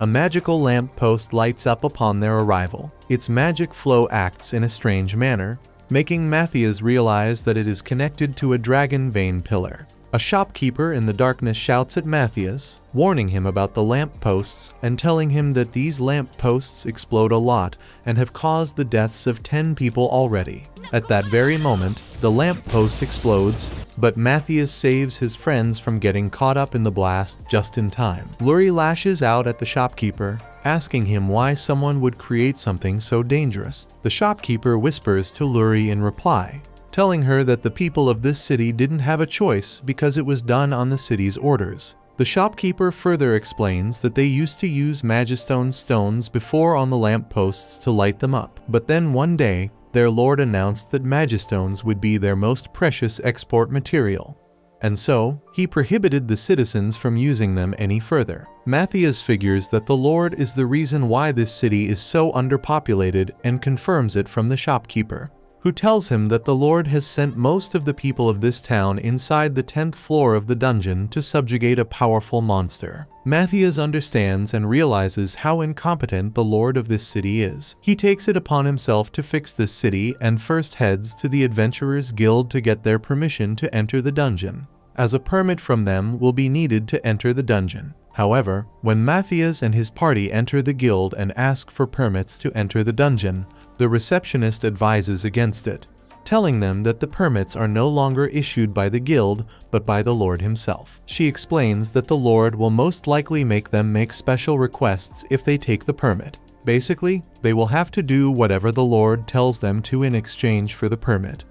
A magical lamp post lights up upon their arrival. Its magic flow acts in a strange manner, making Mathias realize that it is connected to a Dragon Vein Pillar. A shopkeeper in the darkness shouts at Mathias, warning him about the lamp posts and telling him that these lamp posts explode a lot and have caused the deaths of 10 people already. At that very moment, the lamp post explodes, but Mathias saves his friends from getting caught up in the blast just in time. Lurie lashes out at the shopkeeper, asking him why someone would create something so dangerous. The shopkeeper whispers to Lurie in reply, telling her that the people of this city didn't have a choice because it was done on the city's orders. The shopkeeper further explains that they used to use Magistone stones before on the lampposts to light them up, but then one day, their lord announced that Magistones would be their most precious export material, and so, he prohibited the citizens from using them any further. Mathias figures that the lord is the reason why this city is so underpopulated and confirms it from the shopkeeper, who tells him that the lord has sent most of the people of this town inside the 10th floor of the dungeon to subjugate a powerful monster. Mathias understands and realizes how incompetent the lord of this city is. He takes it upon himself to fix this city and first heads to the Adventurers Guild to get their permission to enter the dungeon, as a permit from them will be needed to enter the dungeon. However, when Mathias and his party enter the guild and ask for permits to enter the dungeon, the receptionist advises against it, telling them that the permits are no longer issued by the guild, but by the lord himself. She explains that the lord will most likely make them make special requests if they take the permit. Basically, they will have to do whatever the lord tells them to in exchange for the permit.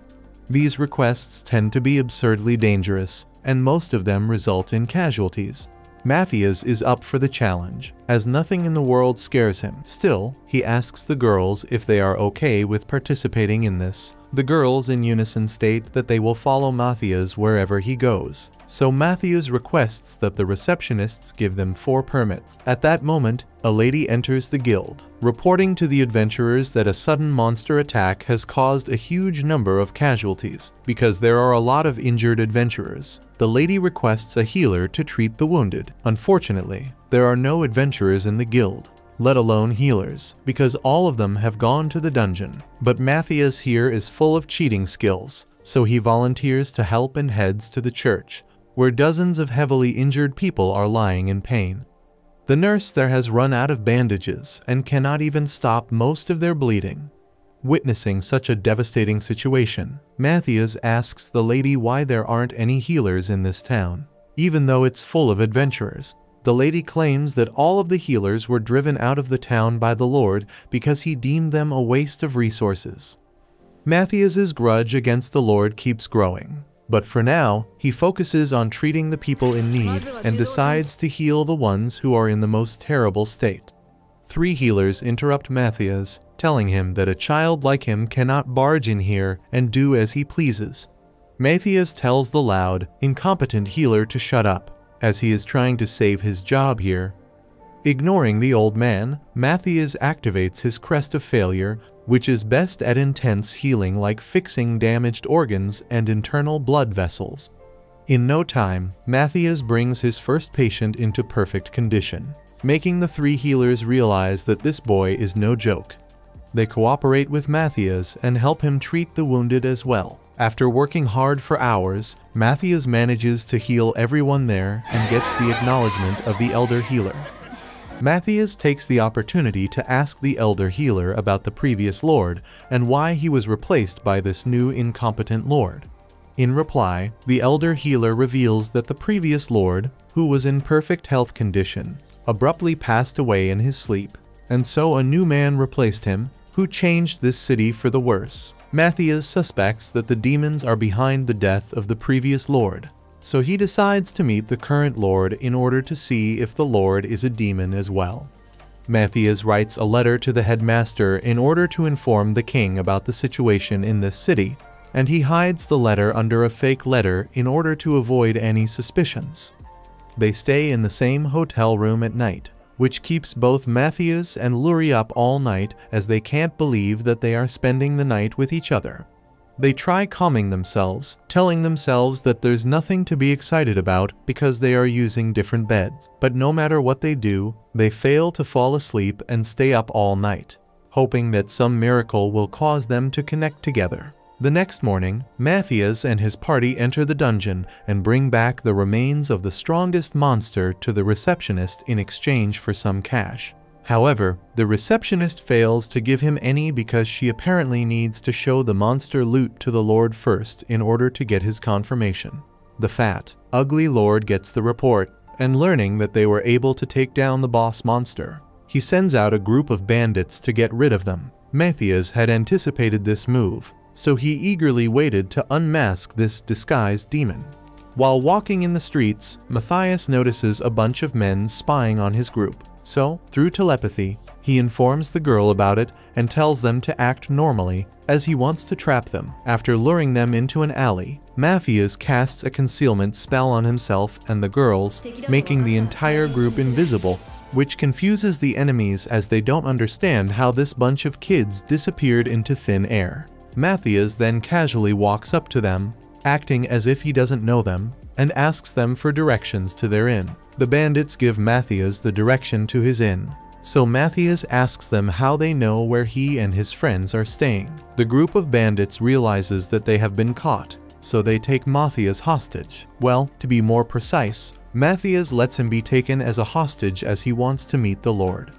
These requests tend to be absurdly dangerous, and most of them result in casualties. Mathias is up for the challenge, as nothing in the world scares him. Still, he asks the girls if they are okay with participating in this. The girls in unison state that they will follow Mathias wherever he goes. So Mathias requests that the receptionists give them 4 permits. At that moment, a lady enters the guild, reporting to the adventurers that a sudden monster attack has caused a huge number of casualties, because there are a lot of injured adventurers. The lady requests a healer to treat the wounded. Unfortunately, there are no adventurers in the guild, let alone healers, because all of them have gone to the dungeon. But Mathias here is full of cheating skills, so he volunteers to help and heads to the church, where dozens of heavily injured people are lying in pain. The nurse there has run out of bandages and cannot even stop most of their bleeding. Witnessing such a devastating situation, Mathias asks the lady why there aren't any healers in this town, even though it's full of adventurers. The lady claims that all of the healers were driven out of the town by the Lord because he deemed them a waste of resources. Mathias's grudge against the Lord keeps growing, but for now, he focuses on treating the people in need and decides to heal the ones who are in the most terrible state. 3 healers interrupt Mathias, telling him that a child like him cannot barge in here and do as he pleases. Mathias tells the loud, incompetent healer to shut up, as he is trying to save his job here. Ignoring the old man, Mathias activates his Crest of Failure, which is best at intense healing like fixing damaged organs and internal blood vessels. In no time, Mathias brings his first patient into perfect condition, making the 3 healers realize that this boy is no joke. They cooperate with Mathias and help him treat the wounded as well. After working hard for hours, Mathias manages to heal everyone there and gets the acknowledgement of the Elder Healer. Mathias takes the opportunity to ask the Elder Healer about the previous Lord and why he was replaced by this new incompetent Lord. In reply, the Elder Healer reveals that the previous Lord, who was in perfect health condition, abruptly passed away in his sleep, and so a new man replaced him, who changed this city for the worse. Mathias suspects that the demons are behind the death of the previous Lord, so he decides to meet the current Lord in order to see if the Lord is a demon as well. Mathias writes a letter to the headmaster in order to inform the king about the situation in this city, and he hides the letter under a fake letter in order to avoid any suspicions. They stay in the same hotel room at night, which keeps both Mathias and Lurie up all night as they can't believe that they are spending the night with each other. They try calming themselves, telling themselves that there's nothing to be excited about because they are using different beds. But no matter what they do, they fail to fall asleep and stay up all night, hoping that some miracle will cause them to connect together. The next morning, Mathias and his party enter the dungeon and bring back the remains of the strongest monster to the receptionist in exchange for some cash. However, the receptionist fails to give him any because she apparently needs to show the monster loot to the Lord first in order to get his confirmation. The fat, ugly Lord gets the report, and learning that they were able to take down the boss monster, he sends out a group of bandits to get rid of them. Mathias had anticipated this move, so he eagerly waited to unmask this disguised demon. While walking in the streets, Mathias notices a bunch of men spying on his group. So, through telepathy, he informs the girl about it and tells them to act normally, as he wants to trap them. After luring them into an alley, Mathias casts a concealment spell on himself and the girls, making the entire group invisible, which confuses the enemies as they don't understand how this bunch of kids disappeared into thin air. Mathias then casually walks up to them, acting as if he doesn't know them, and asks them for directions to their inn. The bandits give Mathias the direction to his inn, so Mathias asks them how they know where he and his friends are staying. The group of bandits realizes that they have been caught, so they take Mathias hostage. Well, to be more precise, Mathias lets him be taken as a hostage as he wants to meet the Lord.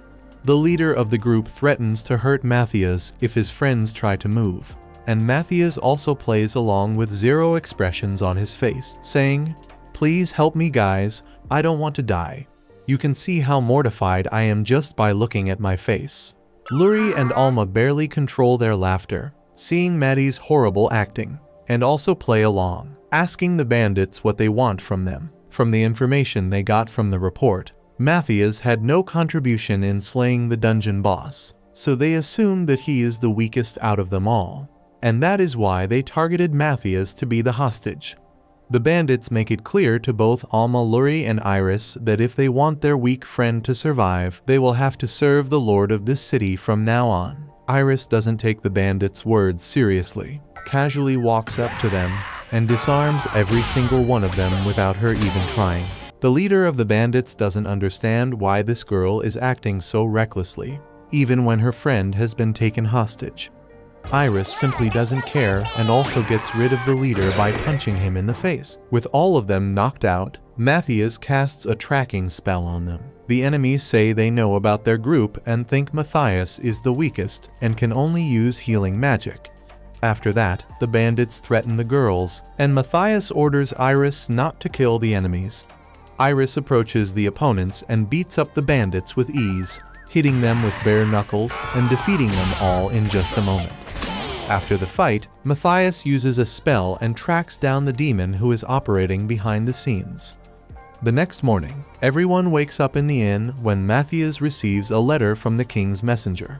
The leader of the group threatens to hurt Mathias if his friends try to move, and Mathias also plays along with zero expressions on his face, saying, "Please help me guys, I don't want to die. You can see how mortified I am just by looking at my face." Lurie and Alma barely control their laughter, seeing Maddie's horrible acting. and also play along, asking the bandits what they want from them. From the information they got from the report, Mathias had no contribution in slaying the dungeon boss, so they assumed that he is the weakest out of them all, and that is why they targeted Mathias to be the hostage. The bandits make it clear to both Alma, Lurie, and Iris that if they want their weak friend to survive, they will have to serve the lord of this city from now on. Iris doesn't take the bandits' words seriously, casually walks up to them, and disarms every single one of them without her even trying. The leader of the bandits doesn't understand why this girl is acting so recklessly, even when her friend has been taken hostage. Iris simply doesn't care and also gets rid of the leader by punching him in the face. With all of them knocked out, Mathias casts a tracking spell on them. The enemies say they know about their group and think Mathias is the weakest and can only use healing magic. After that, the bandits threaten the girls, and Mathias orders Iris not to kill the enemies. Iris approaches the opponents and beats up the bandits with ease, hitting them with bare knuckles and defeating them all in just a moment. After the fight, Mathias uses a spell and tracks down the demon who is operating behind the scenes. The next morning, everyone wakes up in the inn when Mathias receives a letter from the king's messenger.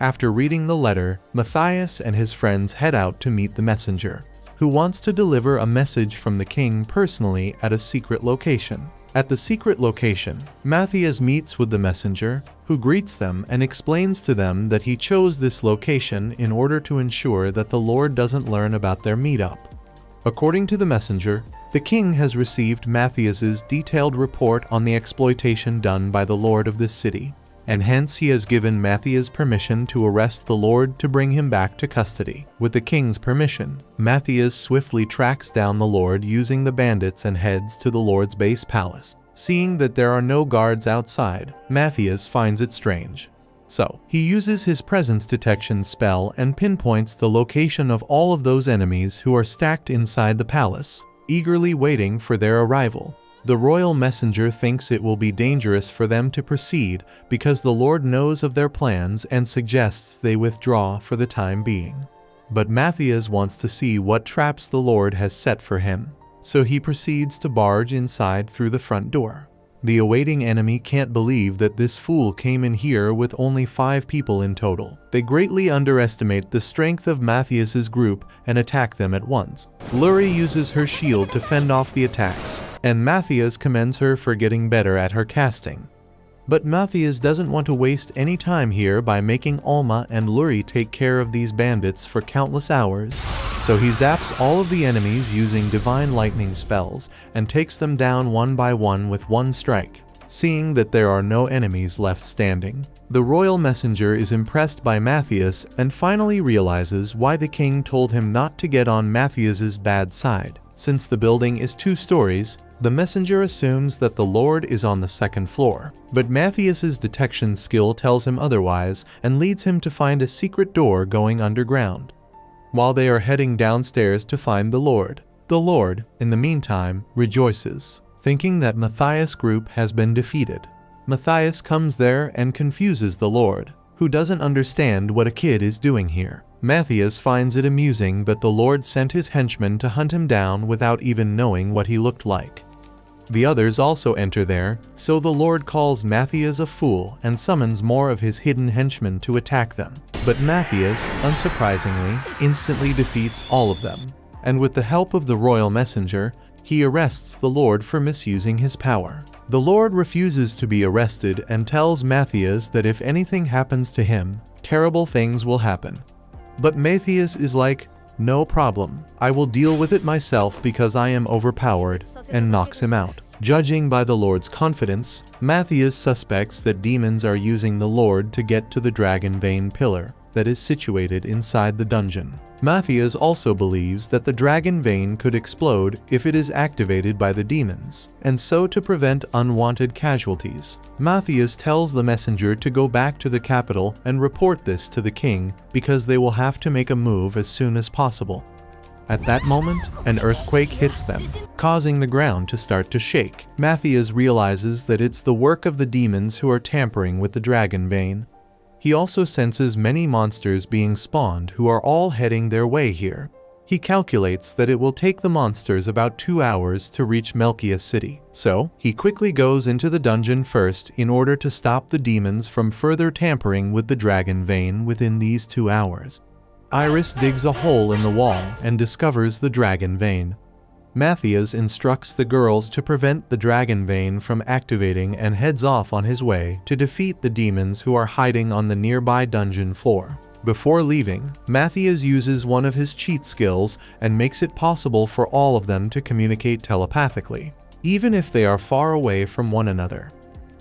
After reading the letter, Mathias and his friends head out to meet the messenger, who wants to deliver a message from the king personally at a secret location. At the secret location, Mathias meets with the messenger, who greets them and explains to them that he chose this location in order to ensure that the Lord doesn't learn about their meetup. According to the messenger, the king has received Mathias's detailed report on the exploitation done by the Lord of this city, and hence he has given Mathias permission to arrest the Lord to bring him back to custody. With the king's permission, Mathias swiftly tracks down the Lord using the bandits and heads to the Lord's base palace. Seeing that there are no guards outside, Mathias finds it strange. So, he uses his presence detection spell and pinpoints the location of all of those enemies who are stacked inside the palace, eagerly waiting for their arrival. The royal messenger thinks it will be dangerous for them to proceed because the Lord knows of their plans and suggests they withdraw for the time being. But Mathias wants to see what traps the Lord has set for him, so he proceeds to barge inside through the front door. The awaiting enemy can't believe that this fool came in here with only 5 people in total. They greatly underestimate the strength of Mathias's group and attack them at once. Lurie uses her shield to fend off the attacks, and Mathias commends her for getting better at her casting. But Mathias doesn't want to waste any time here by making Alma and Lurie take care of these bandits for countless hours, so he zaps all of the enemies using divine lightning spells and takes them down one by one with one strike. Seeing that there are no enemies left standing, the royal messenger is impressed by Mathias and finally realizes why the king told him not to get on Mathias's bad side. Since the building is 2 stories, the messenger assumes that the Lord is on the 2nd floor, but Mathias's detection skill tells him otherwise and leads him to find a secret door going underground. While they are heading downstairs to find the Lord, in the meantime, rejoices, thinking that Mathias' group has been defeated. Mathias comes there and confuses the Lord, who doesn't understand what a kid is doing here. Mathias finds it amusing that the Lord sent his henchmen to hunt him down without even knowing what he looked like. The others also enter there, so the Lord calls Mathias a fool and summons more of his hidden henchmen to attack them. But Mathias, unsurprisingly, instantly defeats all of them, and with the help of the royal messenger, he arrests the Lord for misusing his power. The Lord refuses to be arrested and tells Mathias that if anything happens to him, terrible things will happen. But Mathias is like, "No problem, I will deal with it myself because I am overpowered," and knocks him out. Judging by the Lord's confidence, Mathias suspects that demons are using the Lord to get to the Dragon Vein Pillar that is situated inside the dungeon. Mathias also believes that the Dragon Vein could explode if it is activated by the demons, and so to prevent unwanted casualties, Mathias tells the messenger to go back to the capital and report this to the king because they will have to make a move as soon as possible. At that moment, an earthquake hits them, causing the ground to start to shake. Mathias realizes that it's the work of the demons who are tampering with the Dragon Vein. He also senses many monsters being spawned who are all heading their way here. He calculates that it will take the monsters about 2 hours to reach Melchia City. So, he quickly goes into the dungeon first in order to stop the demons from further tampering with the Dragon Vein within these 2 hours. Iris digs a hole in the wall and discovers the Dragon Vein. Mathias instructs the girls to prevent the Dragon Vein from activating and heads off on his way to defeat the demons who are hiding on the nearby dungeon floor. Before leaving, Mathias uses one of his cheat skills and makes it possible for all of them to communicate telepathically, even if they are far away from one another.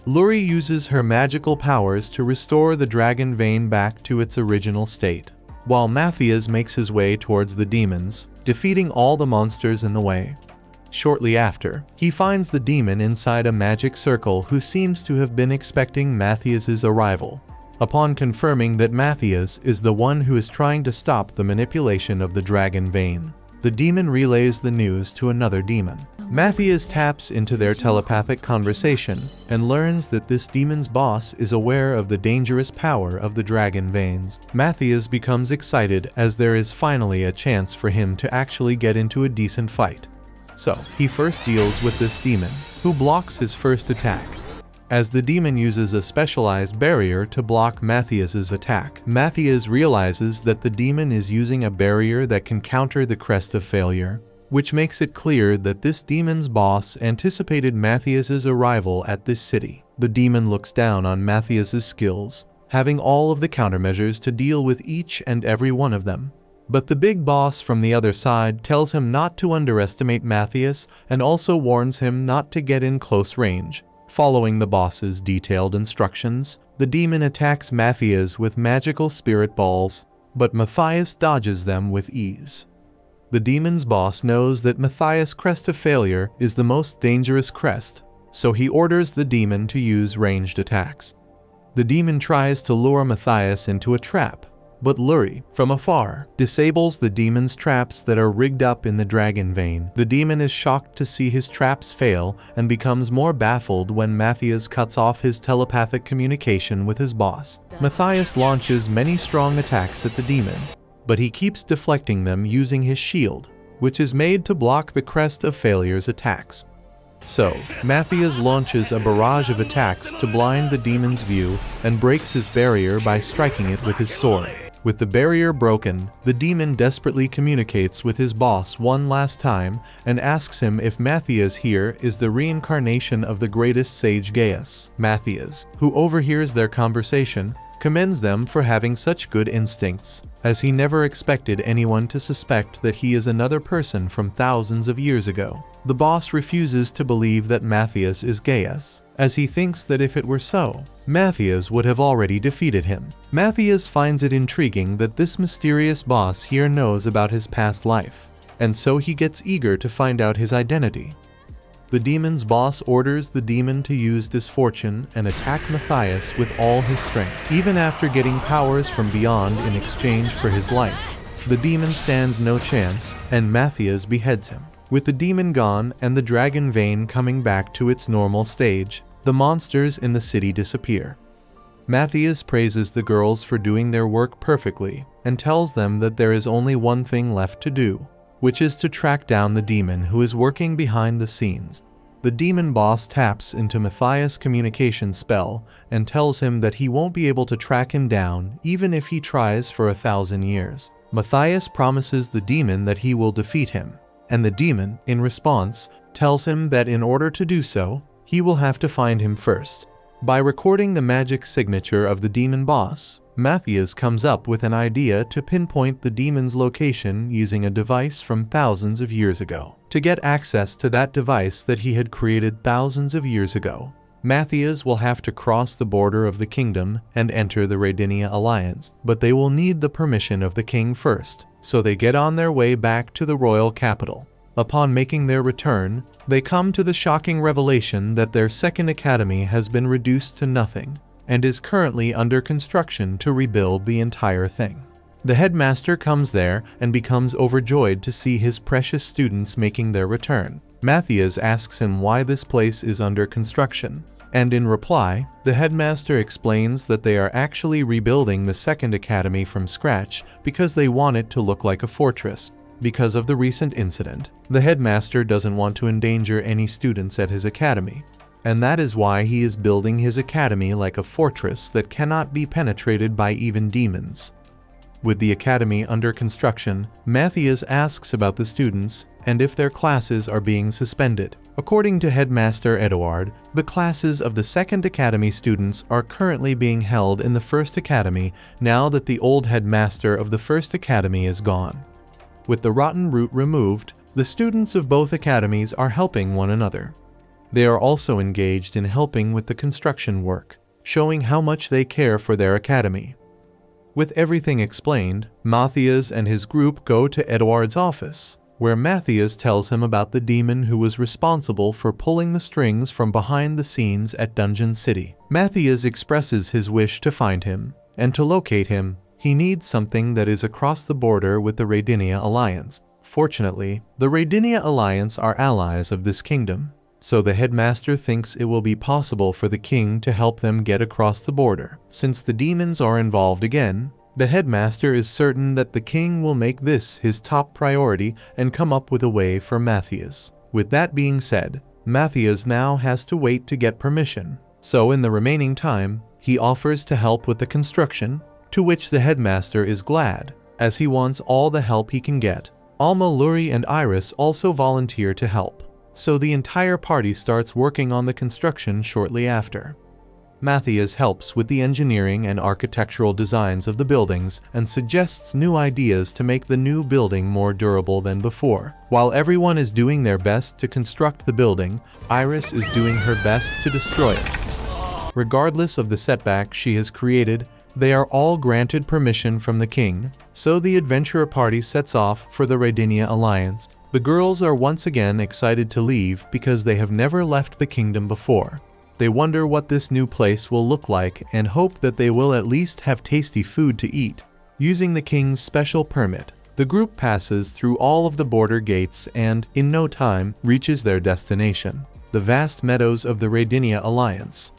Lurie uses her magical powers to restore the Dragon Vein back to its original state, while Mathias makes his way towards the demons, defeating all the monsters in the way. Shortly after, he finds the demon inside a magic circle who seems to have been expecting Mathias's arrival. Upon confirming that Mathias is the one who is trying to stop the manipulation of the Dragon Vein, the demon relays the news to another demon. Mathias taps into their telepathic conversation and learns that this demon's boss is aware of the dangerous power of the Dragon Veins. Mathias becomes excited as there is finally a chance for him to actually get into a decent fight. So, he first deals with this demon, who blocks his first attack. As the demon uses a specialized barrier to block Mathias's attack, Mathias realizes that the demon is using a barrier that can counter the Crest of Failure, which makes it clear that this demon's boss anticipated Mathias's arrival at this city. The demon looks down on Mathias's skills, having all of the countermeasures to deal with each and every one of them. But the big boss from the other side tells him not to underestimate Mathias and also warns him not to get in close range. Following the boss's detailed instructions, the demon attacks Mathias with magical spirit balls, but Mathias dodges them with ease. The demon's boss knows that Mathias' Crest of Failure is the most dangerous crest, so he orders the demon to use ranged attacks. The demon tries to lure Mathias into a trap, but Lurie, from afar, disables the demon's traps that are rigged up in the Dragon Vein. The demon is shocked to see his traps fail and becomes more baffled when Mathias cuts off his telepathic communication with his boss. Mathias launches many strong attacks at the demon, but he keeps deflecting them using his shield, which is made to block the Crest of Failure's attacks. So, Mathias launches a barrage of attacks to blind the demon's view and breaks his barrier by striking it with his sword. With the barrier broken, the demon desperately communicates with his boss one last time and asks him if Mathias here is the reincarnation of the greatest sage Gaius. Mathias, who overhears their conversation, commends them for having such good instincts, as he never expected anyone to suspect that he is another person from thousands of years ago. The boss refuses to believe that Mathias is Gaius, as he thinks that if it were so, Mathias would have already defeated him. Mathias finds it intriguing that this mysterious boss here knows about his past life, and so he gets eager to find out his identity. The demon's boss orders the demon to use Disfortune and attack Mathias with all his strength. Even after getting powers from beyond in exchange for his life, the demon stands no chance, and Mathias beheads him. With the demon gone and the Dragon Vein coming back to its normal stage, the monsters in the city disappear. Mathias praises the girls for doing their work perfectly and tells them that there is only one thing left to do, which is to track down the demon who is working behind the scenes. The demon boss taps into Mathias' communication spell and tells him that he won't be able to track him down even if he tries for 1,000 years. Mathias promises the demon that he will defeat him, and the demon, in response, tells him that in order to do so, he will have to find him first. By recording the magic signature of the demon boss, Mathias comes up with an idea to pinpoint the demon's location using a device from thousands of years ago. To get access to that device that he had created thousands of years ago, Mathias will have to cross the border of the kingdom and enter the Raidinia Alliance, but they will need the permission of the king first, so they get on their way back to the royal capital. Upon making their return, they come to the shocking revelation that their second academy has been reduced to nothing and is currently under construction to rebuild the entire thing. The headmaster comes there and becomes overjoyed to see his precious students making their return. Mathias asks him why this place is under construction, and in reply, the headmaster explains that they are actually rebuilding the second academy from scratch because they want it to look like a fortress. because of the recent incident. The headmaster doesn't want to endanger any students at his academy, and that is why he is building his academy like a fortress that cannot be penetrated by even demons. With the academy under construction, Mathias asks about the students and if their classes are being suspended. According to Headmaster Eduard, the classes of the second academy students are currently being held in the first academy now that the old headmaster of the first academy is gone. With the rotten root removed, the students of both academies are helping one another. They are also engaged in helping with the construction work, showing how much they care for their academy. With everything explained, Mathias and his group go to Eduard's office, where Mathias tells him about the demon who was responsible for pulling the strings from behind the scenes at Dungeon City. Mathias expresses his wish to find him, and to locate him, he needs something that is across the border with the Raidinia Alliance. Fortunately, the Raidinia Alliance are allies of this kingdom, so the headmaster thinks it will be possible for the king to help them get across the border. Since the demons are involved again, the headmaster is certain that the king will make this his top priority and come up with a way for Mathias. With that being said, Mathias now has to wait to get permission. So in the remaining time, he offers to help with the construction, to which the headmaster is glad, as he wants all the help he can get. Alma, Lurie, and Iris also volunteer to help. So the entire party starts working on the construction shortly after. Mathias helps with the engineering and architectural designs of the buildings and suggests new ideas to make the new building more durable than before. While everyone is doing their best to construct the building, Iris is doing her best to destroy it. Regardless of the setback she has created, they are all granted permission from the king, so the adventurer party sets off for the Raidinia Alliance. The girls are once again excited to leave because they have never left the kingdom before. They wonder what this new place will look like and hope that they will at least have tasty food to eat. Using the king's special permit, the group passes through all of the border gates and, in no time, reaches their destination, the vast meadows of the Raidinia Alliance.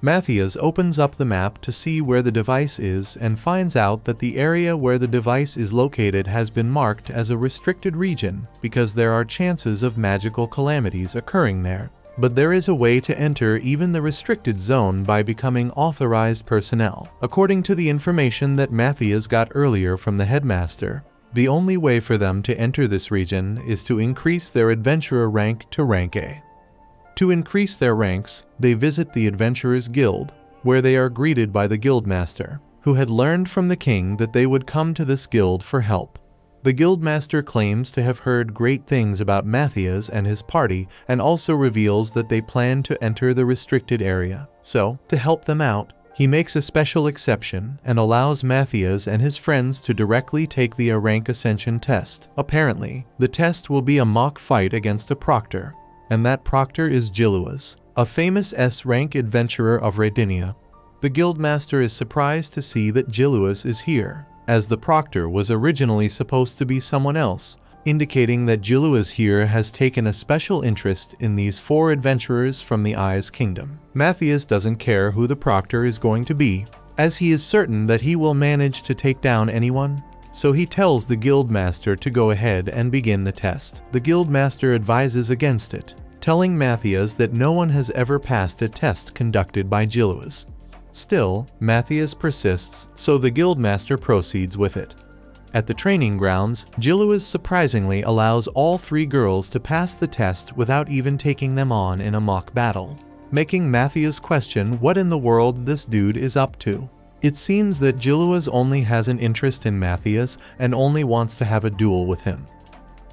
Mathias opens up the map to see where the device is and finds out that the area where the device is located has been marked as a restricted region because there are chances of magical calamities occurring there. But there is a way to enter even the restricted zone by becoming authorized personnel. According to the information that Mathias got earlier from the headmaster, the only way for them to enter this region is to increase their adventurer rank to rank A. To increase their ranks, they visit the Adventurers' Guild, where they are greeted by the Guildmaster, who had learned from the king that they would come to this guild for help. The Guildmaster claims to have heard great things about Mathias and his party and also reveals that they plan to enter the restricted area. So, to help them out, he makes a special exception and allows Mathias and his friends to directly take the rank ascension test. Apparently, the test will be a mock fight against a proctor, and that proctor is Jiluas, a famous S-rank adventurer of Raidinia. The guildmaster is surprised to see that Jiluas is here, as the proctor was originally supposed to be someone else, indicating that Jiluas here has taken a special interest in these four adventurers from the Eye's Kingdom. Mathias doesn't care who the proctor is going to be, as he is certain that he will manage to take down anyone. So he tells the guildmaster to go ahead and begin the test. The guildmaster advises against it, telling Mathias that no one has ever passed a test conducted by Jiluas. Still, Mathias persists, so the guildmaster proceeds with it. At the training grounds, Jiluas surprisingly allows all three girls to pass the test without even taking them on in a mock battle, making Mathias question what in the world this dude is up to. It seems that Jiluas only has an interest in Mathias and only wants to have a duel with him.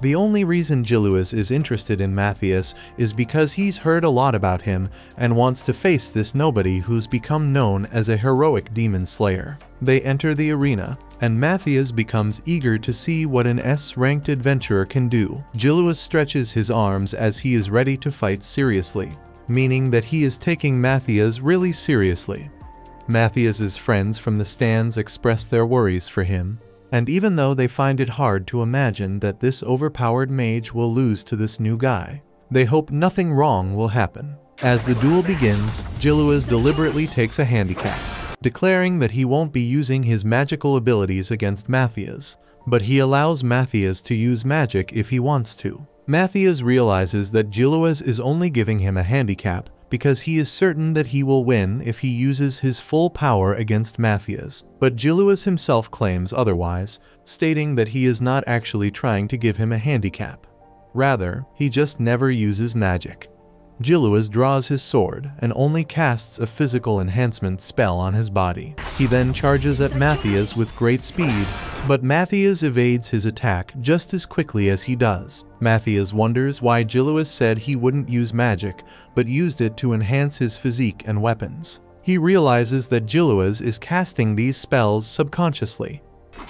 The only reason Jiluas is interested in Mathias is because he's heard a lot about him and wants to face this nobody who's become known as a heroic demon slayer. They enter the arena, and Mathias becomes eager to see what an S-ranked adventurer can do. Jiluas stretches his arms as he is ready to fight seriously, meaning that he is taking Mathias really seriously. Mathias's friends from the stands express their worries for him, and even though they find it hard to imagine that this overpowered mage will lose to this new guy, they hope nothing wrong will happen. As the duel begins, Jiluas deliberately takes a handicap, declaring that he won't be using his magical abilities against Mathias, but he allows Mathias to use magic if he wants to. Mathias realizes that Jiluas is only giving him a handicap because he is certain that he will win if he uses his full power against Mathias, but Jiluas himself claims otherwise, stating that he is not actually trying to give him a handicap. Rather, he just never uses magic. Jiluas draws his sword and only casts a physical enhancement spell on his body. He then charges at Mathias with great speed, but Mathias evades his attack just as quickly as he does. Mathias wonders why Jiluas said he wouldn't use magic, but used it to enhance his physique and weapons. He realizes that Jiluas is casting these spells subconsciously.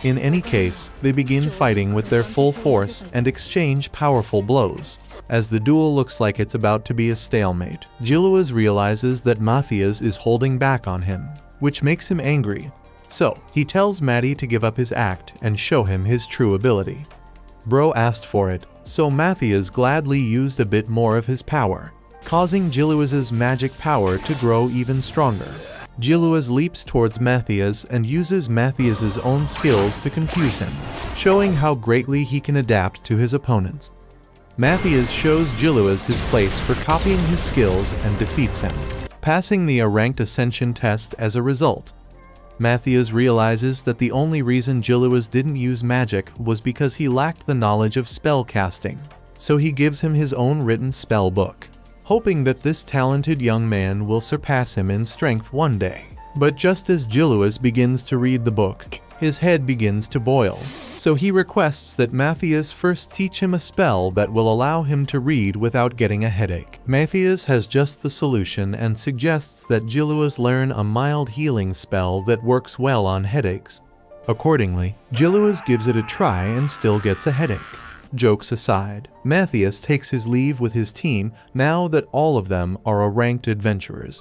In any case, they begin fighting with their full force and exchange powerful blows. As the duel looks like it's about to be a stalemate, Jiluas realizes that Mathias is holding back on him, which makes him angry. So, he tells Matty to give up his act and show him his true ability. Bro asked for it, so Mathias gladly used a bit more of his power, causing Jiluas' magic power to grow even stronger. Jiluas leaps towards Mathias and uses Mathias' own skills to confuse him, showing how greatly he can adapt to his opponents. Mathias shows Jiluas his place for copying his skills and defeats him, passing the A ranked ascension test as a result. Mathias realizes that the only reason Jiluas didn't use magic was because he lacked the knowledge of spell casting, so he gives him his own written spell book, hoping that this talented young man will surpass him in strength one day. But just as Jiluas begins to read the book, his head begins to boil, so he requests that Mathias first teach him a spell that will allow him to read without getting a headache. Mathias has just the solution and suggests that Jiluas learn a mild healing spell that works well on headaches. Accordingly, Jiluas gives it a try and still gets a headache. Jokes aside, Mathias takes his leave with his team now that all of them are ranked adventurers.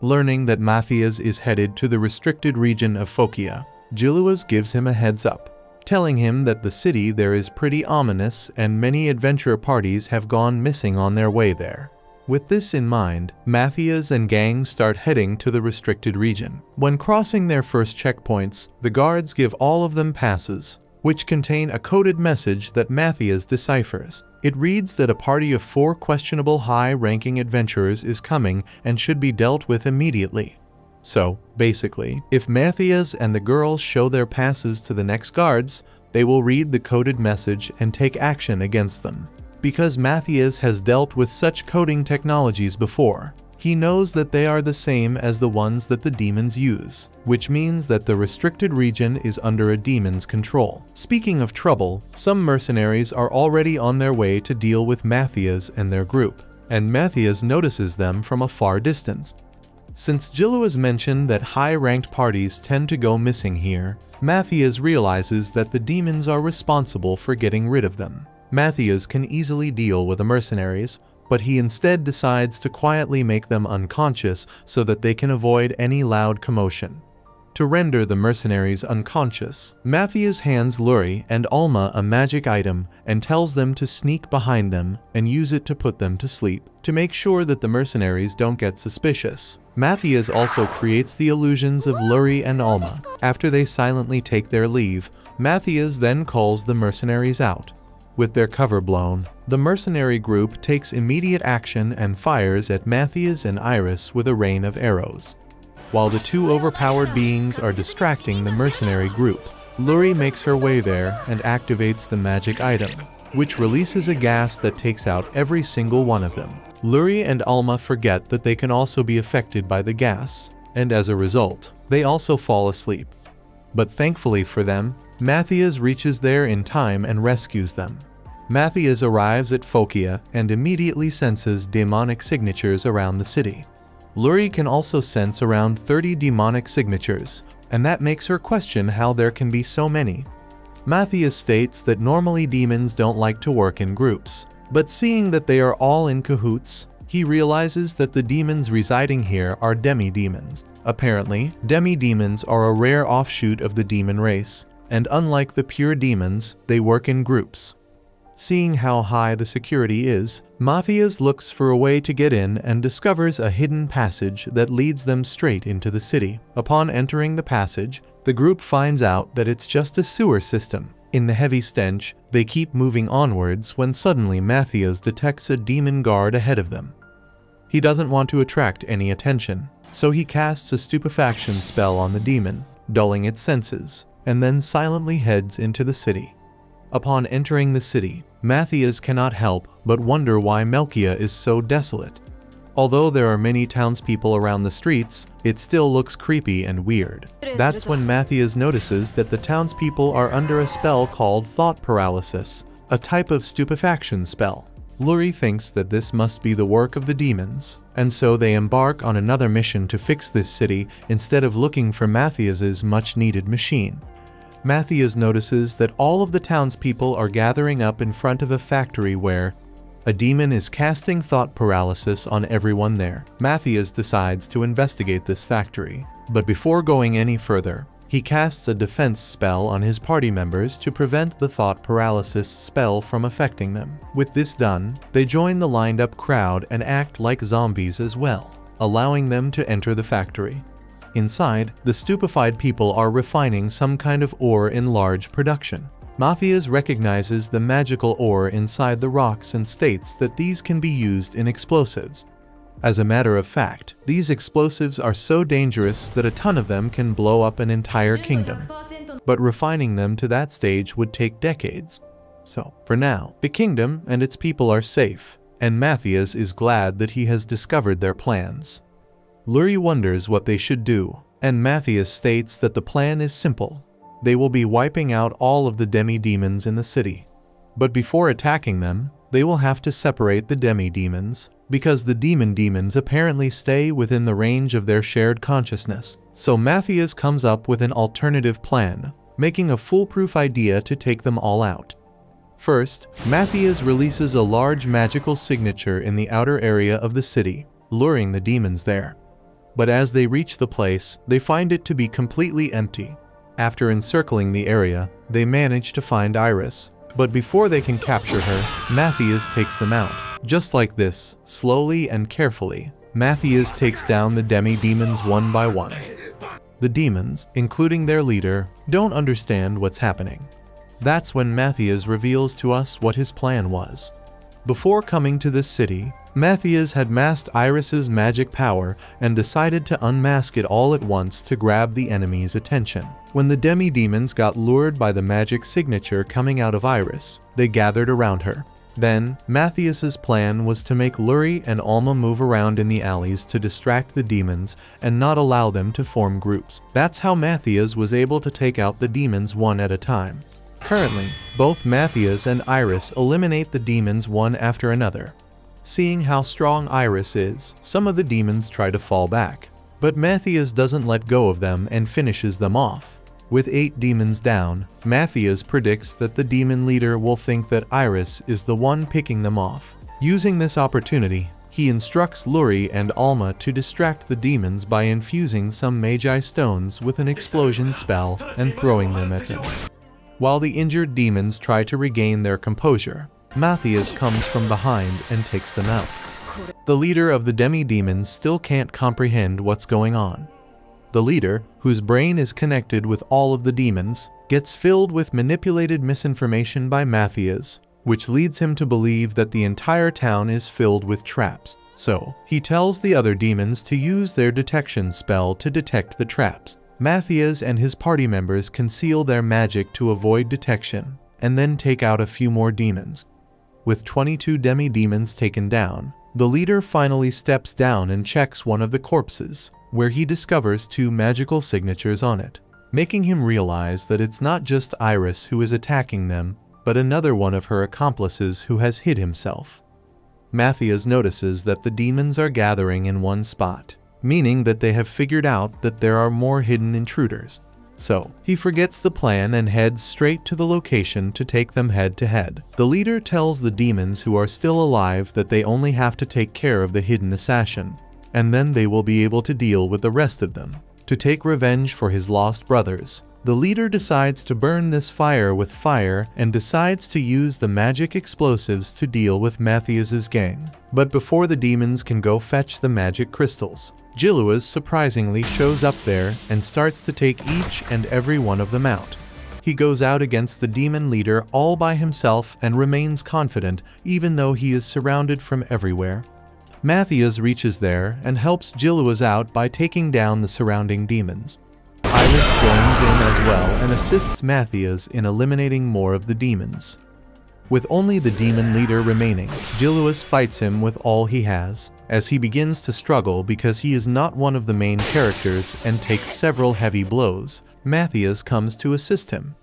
Learning that Mathias is headed to the restricted region of Phokia, Jiluas gives him a heads up, telling him that the city there is pretty ominous and many adventure parties have gone missing on their way there. With this in mind, Mathias and gang start heading to the restricted region. When crossing their first checkpoints, the guards give all of them passes, which contain a coded message that Mathias deciphers. It reads that a party of 4 questionable high-ranking adventurers is coming and should be dealt with immediately. So, basically, if Mathias and the girls show their passes to the next guards, they will read the coded message and take action against them. Because Mathias has dealt with such coding technologies before, he knows that they are the same as the ones that the demons use, which means that the restricted region is under a demon's control. Speaking of trouble, some mercenaries are already on their way to deal with Mathias and their group, and Mathias notices them from a far distance. Since Jiluas mentioned that high-ranked parties tend to go missing here, Mathias realizes that the demons are responsible for getting rid of them. Mathias can easily deal with the mercenaries, but he instead decides to quietly make them unconscious so that they can avoid any loud commotion. To render the mercenaries unconscious, Mathias hands Lurie and Alma a magic item and tells them to sneak behind them and use it to put them to sleep, to make sure that the mercenaries don't get suspicious. Mathias also creates the illusions of Lurie and Alma. After they silently take their leave, Mathias then calls the mercenaries out. With their cover blown, the mercenary group takes immediate action and fires at Mathias and Iris with a rain of arrows. While the 2 overpowered beings are distracting the mercenary group, Lurie makes her way there and activates the magic item, which releases a gas that takes out every single one of them. Lurie and Alma forget that they can also be affected by the gas, and as a result, they also fall asleep. But thankfully for them, Mathias reaches there in time and rescues them. Mathias arrives at Phokia and immediately senses demonic signatures around the city. Lurie can also sense around 30 demonic signatures, and that makes her question how there can be so many. Mathias states that normally demons don't like to work in groups, but seeing that they are all in cahoots, he realizes that the demons residing here are demi-demons. Apparently, demi-demons are a rare offshoot of the demon race, and unlike the pure demons, they work in groups. Seeing how high the security is, Mathias looks for a way to get in and discovers a hidden passage that leads them straight into the city. Upon entering the passage, the group finds out that it's just a sewer system. In the heavy stench, they keep moving onwards when suddenly Mathias detects a demon guard ahead of them. He doesn't want to attract any attention, so he casts a stupefaction spell on the demon, dulling its senses, and then silently heads into the city. Upon entering the city, Mathias cannot help but wonder why Melchia is so desolate. Although there are many townspeople around the streets, it still looks creepy and weird. That's when Mathias notices that the townspeople are under a spell called Thought Paralysis, a type of stupefaction spell. Lurie thinks that this must be the work of the demons, and so they embark on another mission to fix this city instead of looking for Mathias's much-needed machine. Mathias notices that all of the townspeople are gathering up in front of a factory where a demon is casting thought paralysis on everyone there. Mathias decides to investigate this factory, but before going any further, he casts a defense spell on his party members to prevent the thought paralysis spell from affecting them. With this done, they join the lined-up crowd and act like zombies as well, allowing them to enter the factory. Inside, the stupefied people are refining some kind of ore in large production. Mathias recognizes the magical ore inside the rocks and states that these can be used in explosives. As a matter of fact, these explosives are so dangerous that a ton of them can blow up an entire kingdom. But refining them to that stage would take decades. So, for now, the kingdom and its people are safe, and Mathias is glad that he has discovered their plans. Lurie wonders what they should do, and Mathias states that the plan is simple. They will be wiping out all of the demi-demons in the city. But before attacking them, they will have to separate the demi-demons, because the demon-demons apparently stay within the range of their shared consciousness. So Mathias comes up with an alternative plan, making a foolproof idea to take them all out. First, Mathias releases a large magical signature in the outer area of the city, luring the demons there. But as they reach the place, they find it to be completely empty. After encircling the area, they manage to find Iris, but before they can capture her, Mathias takes them out. Just like this, slowly and carefully, Mathias takes down the demi-demons one by one. The demons, including their leader, don't understand what's happening. That's when Mathias reveals to us what his plan was. Before coming to this city, Mathias had masked Iris's magic power and decided to unmask it all at once to grab the enemy's attention. When the demi-demons got lured by the magic signature coming out of Iris, they gathered around her. Then, Mathias's plan was to make Lurie and Alma move around in the alleys to distract the demons and not allow them to form groups. That's how Mathias was able to take out the demons one at a time. Currently, both Mathias and Iris eliminate the demons one after another. Seeing how strong Iris is, some of the demons try to fall back, but Mathias doesn't let go of them and finishes them off. With 8 demons down, Mathias predicts that the demon leader will think that Iris is the one picking them off. Using this opportunity, he instructs Lurie and Alma to distract the demons by infusing some Magi stones with an explosion spell and throwing them at them. While the injured demons try to regain their composure, Mathias comes from behind and takes them out. The leader of the demi-demons still can't comprehend what's going on. The leader, whose brain is connected with all of the demons, gets filled with manipulated misinformation by Mathias, which leads him to believe that the entire town is filled with traps. So, he tells the other demons to use their detection spell to detect the traps. Mathias and his party members conceal their magic to avoid detection, and then take out a few more demons. With 22 demi-demons taken down, the leader finally steps down and checks one of the corpses, where he discovers 2 magical signatures on it, making him realize that it's not just Iris who is attacking them, but another one of her accomplices who has hid himself. Mathias notices that the demons are gathering in one spot, meaning that they have figured out that there are more hidden intruders. So, he forgets the plan and heads straight to the location to take them head to head. The leader tells the demons who are still alive that they only have to take care of the hidden assassin, and then they will be able to deal with the rest of them. to take revenge for his lost brothers. The leader decides to burn this fire with fire and decides to use the magic explosives to deal with Mathias's gang. But before the demons can go fetch the magic crystals, Jiluas surprisingly shows up there and starts to take each and every one of them out. He goes out against the demon leader all by himself and remains confident even though he is surrounded from everywhere. Mathias reaches there and helps Jiluas out by taking down the surrounding demons. Iris joins in as well and assists Mathias in eliminating more of the demons. With only the demon leader remaining, Jiluas fights him with all he has, as he begins to struggle because he is not one of the main characters and takes several heavy blows. Mathias comes to assist him.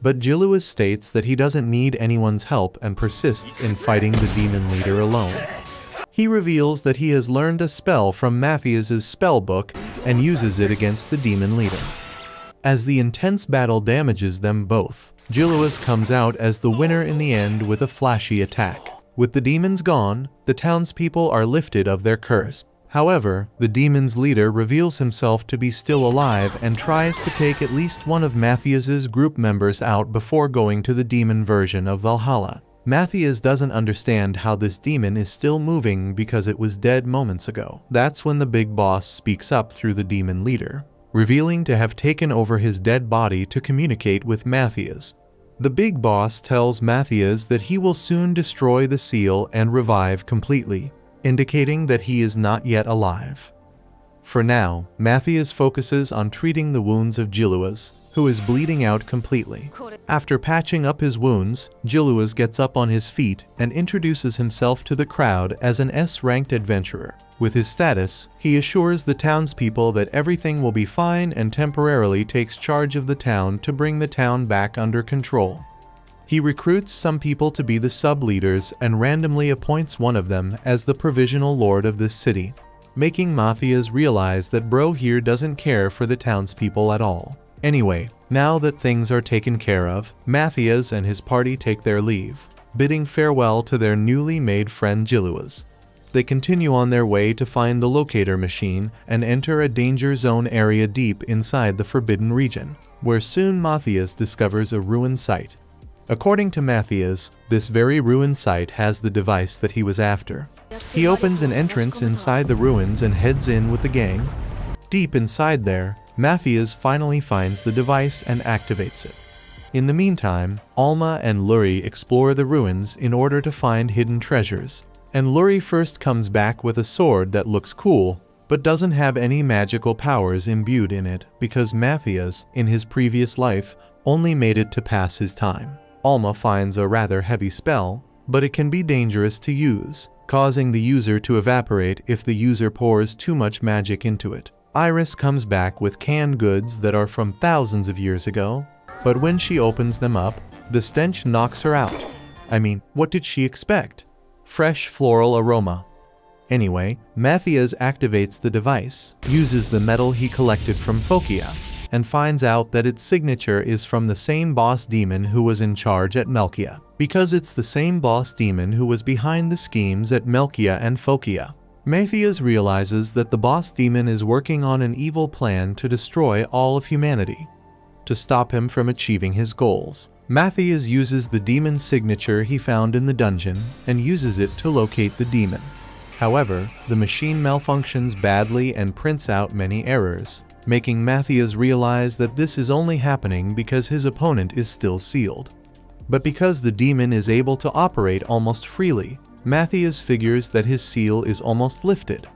But Jiluas states that he doesn't need anyone's help and persists in fighting the demon leader alone. He reveals that he has learned a spell from Mathias's spellbook and uses it against the demon leader. As the intense battle damages them both, Jiluas comes out as the winner in the end with a flashy attack. With the demons gone, the townspeople are lifted of their curse. However, the demon's leader reveals himself to be still alive and tries to take at least one of Mathias's group members out before going to the demon version of Valhalla. Mathias doesn't understand how this demon is still moving because it was dead moments ago. That's when the big boss speaks up through the demon leader, revealing to have taken over his dead body to communicate with Mathias. The big boss tells Mathias that he will soon destroy the seal and revive completely, indicating that he is not yet alive. For now, Mathias focuses on treating the wounds of Jiluas, who is bleeding out completely. After patching up his wounds, Jiluas gets up on his feet and introduces himself to the crowd as an S-ranked adventurer. With his status, he assures the townspeople that everything will be fine and temporarily takes charge of the town to bring the town back under control. He recruits some people to be the sub-leaders and randomly appoints one of them as the provisional lord of this city, making Mathias realize that bro here doesn't care for the townspeople at all. Anyway, now that things are taken care of, Mathias and his party take their leave, bidding farewell to their newly made friend Jiluas. They continue on their way to find the locator machine and enter a danger zone area deep inside the forbidden region, where soon Mathias discovers a ruined site. According to Mathias, this very ruined site has the device that he was after. He opens an entrance inside the ruins and heads in with the gang. Deep inside there, Mathias finally finds the device and activates it. In the meantime, Alma and Lurie explore the ruins in order to find hidden treasures, and Lurie first comes back with a sword that looks cool, but doesn't have any magical powers imbued in it because Mathias, in his previous life, only made it to pass his time. Alma finds a rather heavy spell, but it can be dangerous to use, causing the user to evaporate if the user pours too much magic into it. Iris comes back with canned goods that are from thousands of years ago, but when she opens them up, the stench knocks her out. I mean, what did she expect? Fresh floral aroma. Anyway, Mathias activates the device, uses the metal he collected from Phokia, and finds out that its signature is from the same boss demon who was in charge at Melchia, because it's the same boss demon who was behind the schemes at Melchia and Phokia. Mathias realizes that the boss demon is working on an evil plan to destroy all of humanity, to stop him from achieving his goals. Mathias uses the demon's signature he found in the dungeon and uses it to locate the demon. However, the machine malfunctions badly and prints out many errors, making Mathias realize that this is only happening because his opponent is still sealed. But because the demon is able to operate almost freely, Mathias figures that his seal is almost lifted.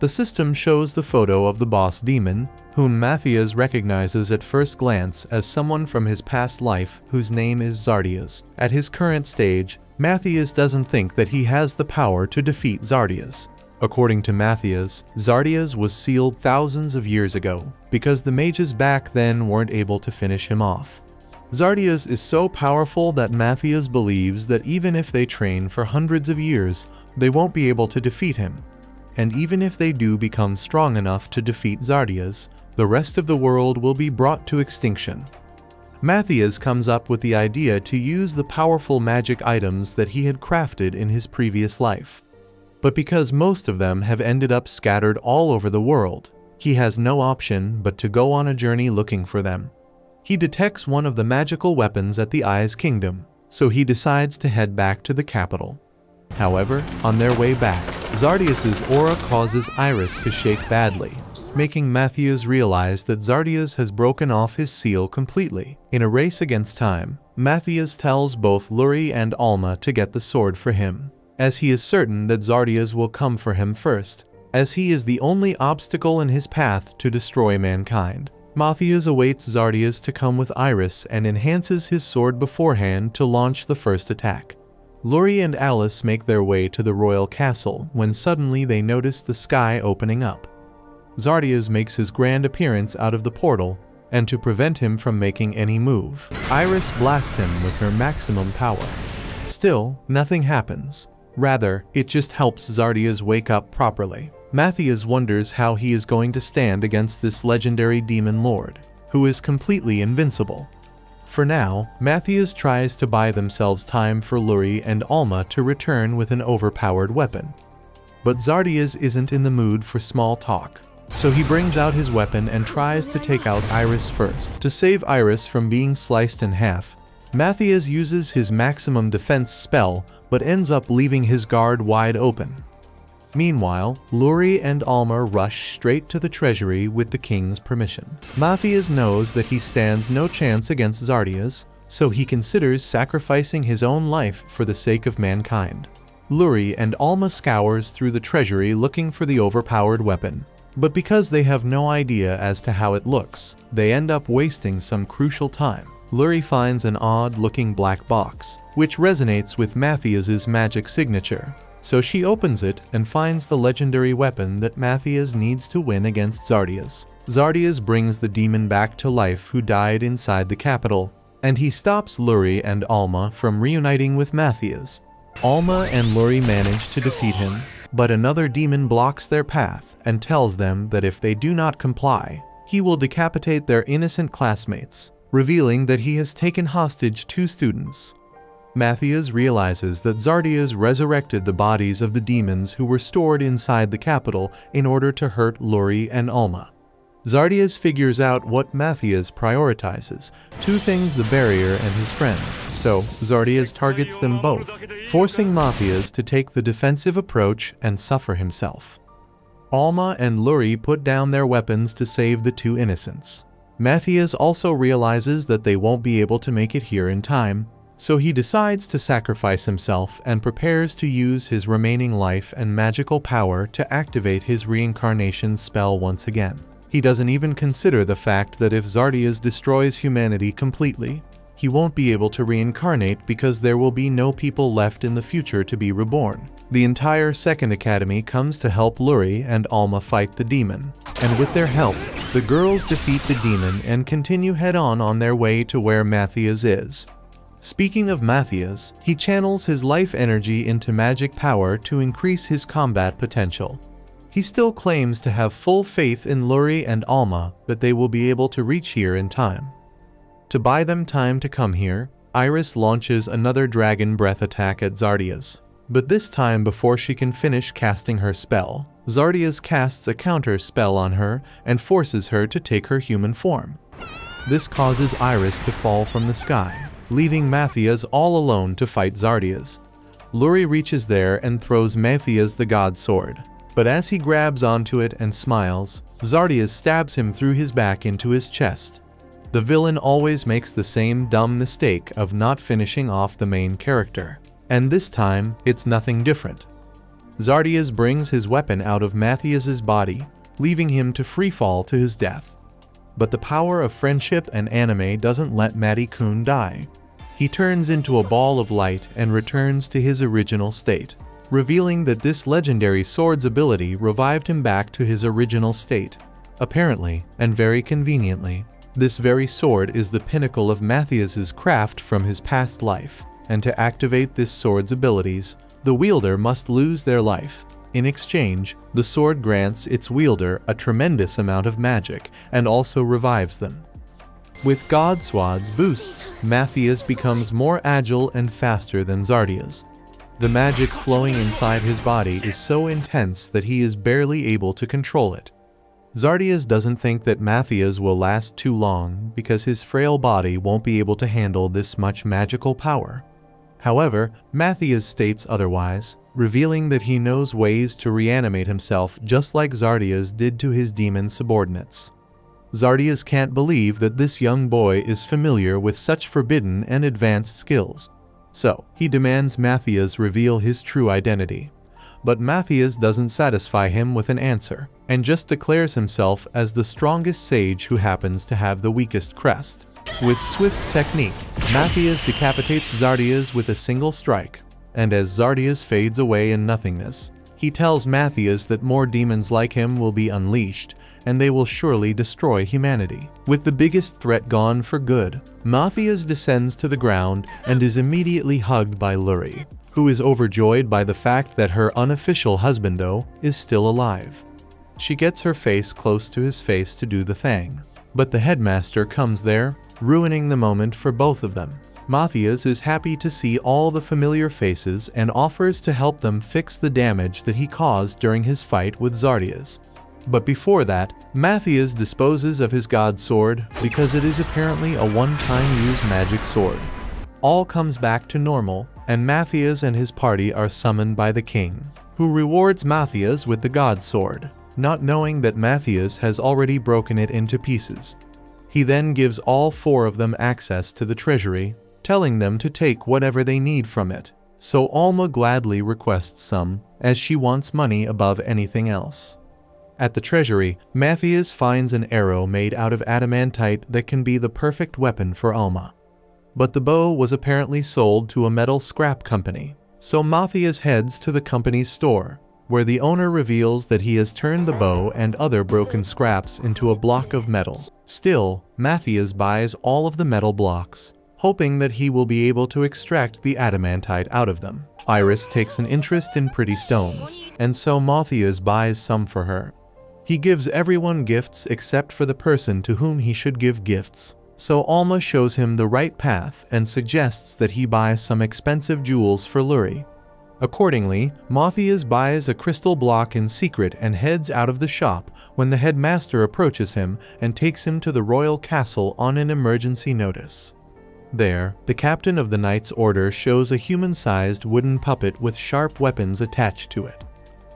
The system shows the photo of the boss demon, whom Mathias recognizes at first glance as someone from his past life whose name is Zardias. At his current stage, Mathias doesn't think that he has the power to defeat Zardias. According to Mathias, Zardias was sealed thousands of years ago because the mages back then weren't able to finish him off. Zardias is so powerful that Mathias believes that even if they train for hundreds of years, they won't be able to defeat him. And even if they do become strong enough to defeat Zardias, the rest of the world will be brought to extinction. Mathias comes up with the idea to use the powerful magic items that he had crafted in his previous life. But because most of them have ended up scattered all over the world, He has no option but to go on a journey looking for them. He detects one of the magical weapons at the Eye's kingdom, so he decides to head back to the capital. However, on their way back, Zardias' aura causes Iris to shake badly, making Mathias realize that Zardias has broken off his seal completely. In a race against time, Mathias tells both Lurie and Alma to get the sword for him, as he is certain that Zardias will come for him first, as he is the only obstacle in his path to destroy mankind. Mathias awaits Zardias to come with Iris and enhances his sword beforehand to launch the first attack. Lurie and Alice make their way to the royal castle when suddenly they notice the sky opening up. Zardias makes his grand appearance out of the portal, and to prevent him from making any move, Iris blasts him with her maximum power. Still, nothing happens. Rather, it just helps Zardias wake up properly. Mathias wonders how he is going to stand against this legendary demon lord, who is completely invincible. For now, Mathias tries to buy themselves time for Lurie and Alma to return with an overpowered weapon. But Zardias isn't in the mood for small talk, so he brings out his weapon and tries to take out Iris first. To save Iris from being sliced in half, Mathias uses his maximum defense spell but ends up leaving his guard wide open. Meanwhile, Lurie and Alma rush straight to the treasury with the king's permission. Mathias knows that he stands no chance against Zardias, so he considers sacrificing his own life for the sake of mankind. Lurie and Alma scours through the treasury looking for the overpowered weapon, but because they have no idea as to how it looks, they end up wasting some crucial time. Lurie finds an odd-looking black box, which resonates with Mathias's magic signature. So she opens it and finds the legendary weapon that Mathias needs to win against Zardias. Zardias brings the demon back to life who died inside the capital, and he stops Lurie and Alma from reuniting with Mathias. Alma and Lurie manage to defeat him, but another demon blocks their path and tells them that if they do not comply, he will decapitate their innocent classmates, revealing that he has taken hostage two students. Mathias realizes that Zardias resurrected the bodies of the demons who were stored inside the capital in order to hurt Lurie and Alma. Zardias figures out what Mathias prioritizes, two things: the barrier and his friends, so Zardias targets them both, forcing Mathias to take the defensive approach and suffer himself. Alma and Lurie put down their weapons to save the two innocents. Mathias also realizes that they won't be able to make it here in time, so he decides to sacrifice himself and prepares to use his remaining life and magical power to activate his reincarnation spell once again. He doesn't even consider the fact that if Zardias destroys humanity completely, he won't be able to reincarnate because there will be no people left in the future to be reborn. The entire Second Academy comes to help Lurie and Alma fight the demon, and with their help, the girls defeat the demon and continue head-on on their way to where Mathias is. Speaking of Mathias, he channels his life energy into magic power to increase his combat potential. He still claims to have full faith in Lurie and Alma that they will be able to reach here in time. To buy them time to come here, Iris launches another dragon breath attack at Zardias. But this time, before she can finish casting her spell, Zardias casts a counter spell on her and forces her to take her human form. This causes Iris to fall from the sky, leaving Mathias all alone to fight Zardias. Lurie reaches there and throws Mathias the God Sword, but as he grabs onto it and smiles, Zardias stabs him through his back into his chest. The villain always makes the same dumb mistake of not finishing off the main character, and this time, it's nothing different. Zardias brings his weapon out of Mathias's body, leaving him to freefall to his death. But the power of friendship and anime doesn't let Matty-kun die. He turns into a ball of light and returns to his original state, revealing that this legendary sword's ability revived him back to his original state. Apparently, and very conveniently, this very sword is the pinnacle of Mathias's craft from his past life, and to activate this sword's abilities, the wielder must lose their life. In exchange, the sword grants its wielder a tremendous amount of magic and also revives them. With God Sword's boosts, Mathias becomes more agile and faster than Zardias. The magic flowing inside his body is so intense that he is barely able to control it. Zardias doesn't think that Mathias will last too long because his frail body won't be able to handle this much magical power. However, Mathias states otherwise, revealing that he knows ways to reanimate himself just like Zardias did to his demon subordinates. Zardias can't believe that this young boy is familiar with such forbidden and advanced skills. So, he demands Mathias reveal his true identity. But Mathias doesn't satisfy him with an answer, and just declares himself as the strongest sage who happens to have the weakest crest. With swift technique, Mathias decapitates Zardias with a single strike, and as Zardias fades away in nothingness, he tells Mathias that more demons like him will be unleashed, and they will surely destroy humanity. With the biggest threat gone for good, Mathias descends to the ground and is immediately hugged by Lurie, who is overjoyed by the fact that her unofficial husbando is still alive. She gets her face close to his face to do the thing, but the headmaster comes there, ruining the moment for both of them. Mathias is happy to see all the familiar faces and offers to help them fix the damage that he caused during his fight with Zardias. But before that, Mathias disposes of his God Sword because it is apparently a one-time use magic sword. All comes back to normal, and Mathias and his party are summoned by the king, who rewards Mathias with the God Sword, not knowing that Mathias has already broken it into pieces. He then gives all four of them access to the treasury, telling them to take whatever they need from it. So Alma gladly requests some, as she wants money above anything else. At the treasury, Mathias finds an arrow made out of adamantite that can be the perfect weapon for Alma. But the bow was apparently sold to a metal scrap company, so Mathias heads to the company's store, where the owner reveals that he has turned the bow and other broken scraps into a block of metal. Still, Mathias buys all of the metal blocks, hoping that he will be able to extract the adamantite out of them. Iris takes an interest in pretty stones, and so Mathias buys some for her. He gives everyone gifts except for the person to whom he should give gifts, so Alma shows him the right path and suggests that he buy some expensive jewels for Lurie. Accordingly, Mathias buys a crystal block in secret and heads out of the shop when the headmaster approaches him and takes him to the royal castle on an emergency notice. There, the captain of the Knight's Order shows a human-sized wooden puppet with sharp weapons attached to it.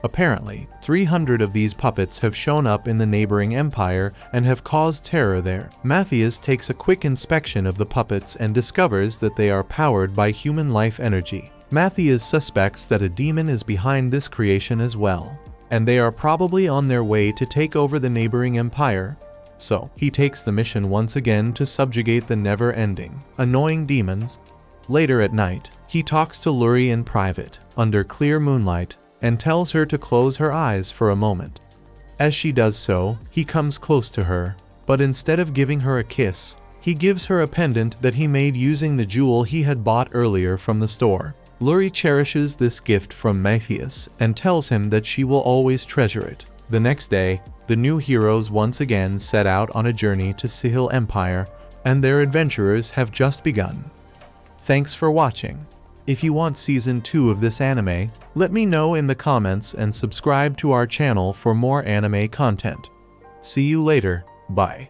Apparently, 300 of these puppets have shown up in the neighboring empire and have caused terror there. Mathias takes a quick inspection of the puppets and discovers that they are powered by human life energy. Mathias suspects that a demon is behind this creation as well, and they are probably on their way to take over the neighboring empire, so he takes the mission once again to subjugate the never-ending, annoying demons. Later at night, he talks to Lurie in private, under clear moonlight, and tells her to close her eyes for a moment. As she does so, he comes close to her, but instead of giving her a kiss, he gives her a pendant that he made using the jewel he had bought earlier from the store. Lurie cherishes this gift from Mathias and tells him that she will always treasure it. The next day, the new heroes once again set out on a journey to Sihil Empire, and their adventurers have just begun. Thanks for watching. If you want season 2 of this anime, let me know in the comments and subscribe to our channel for more anime content. See you later, bye.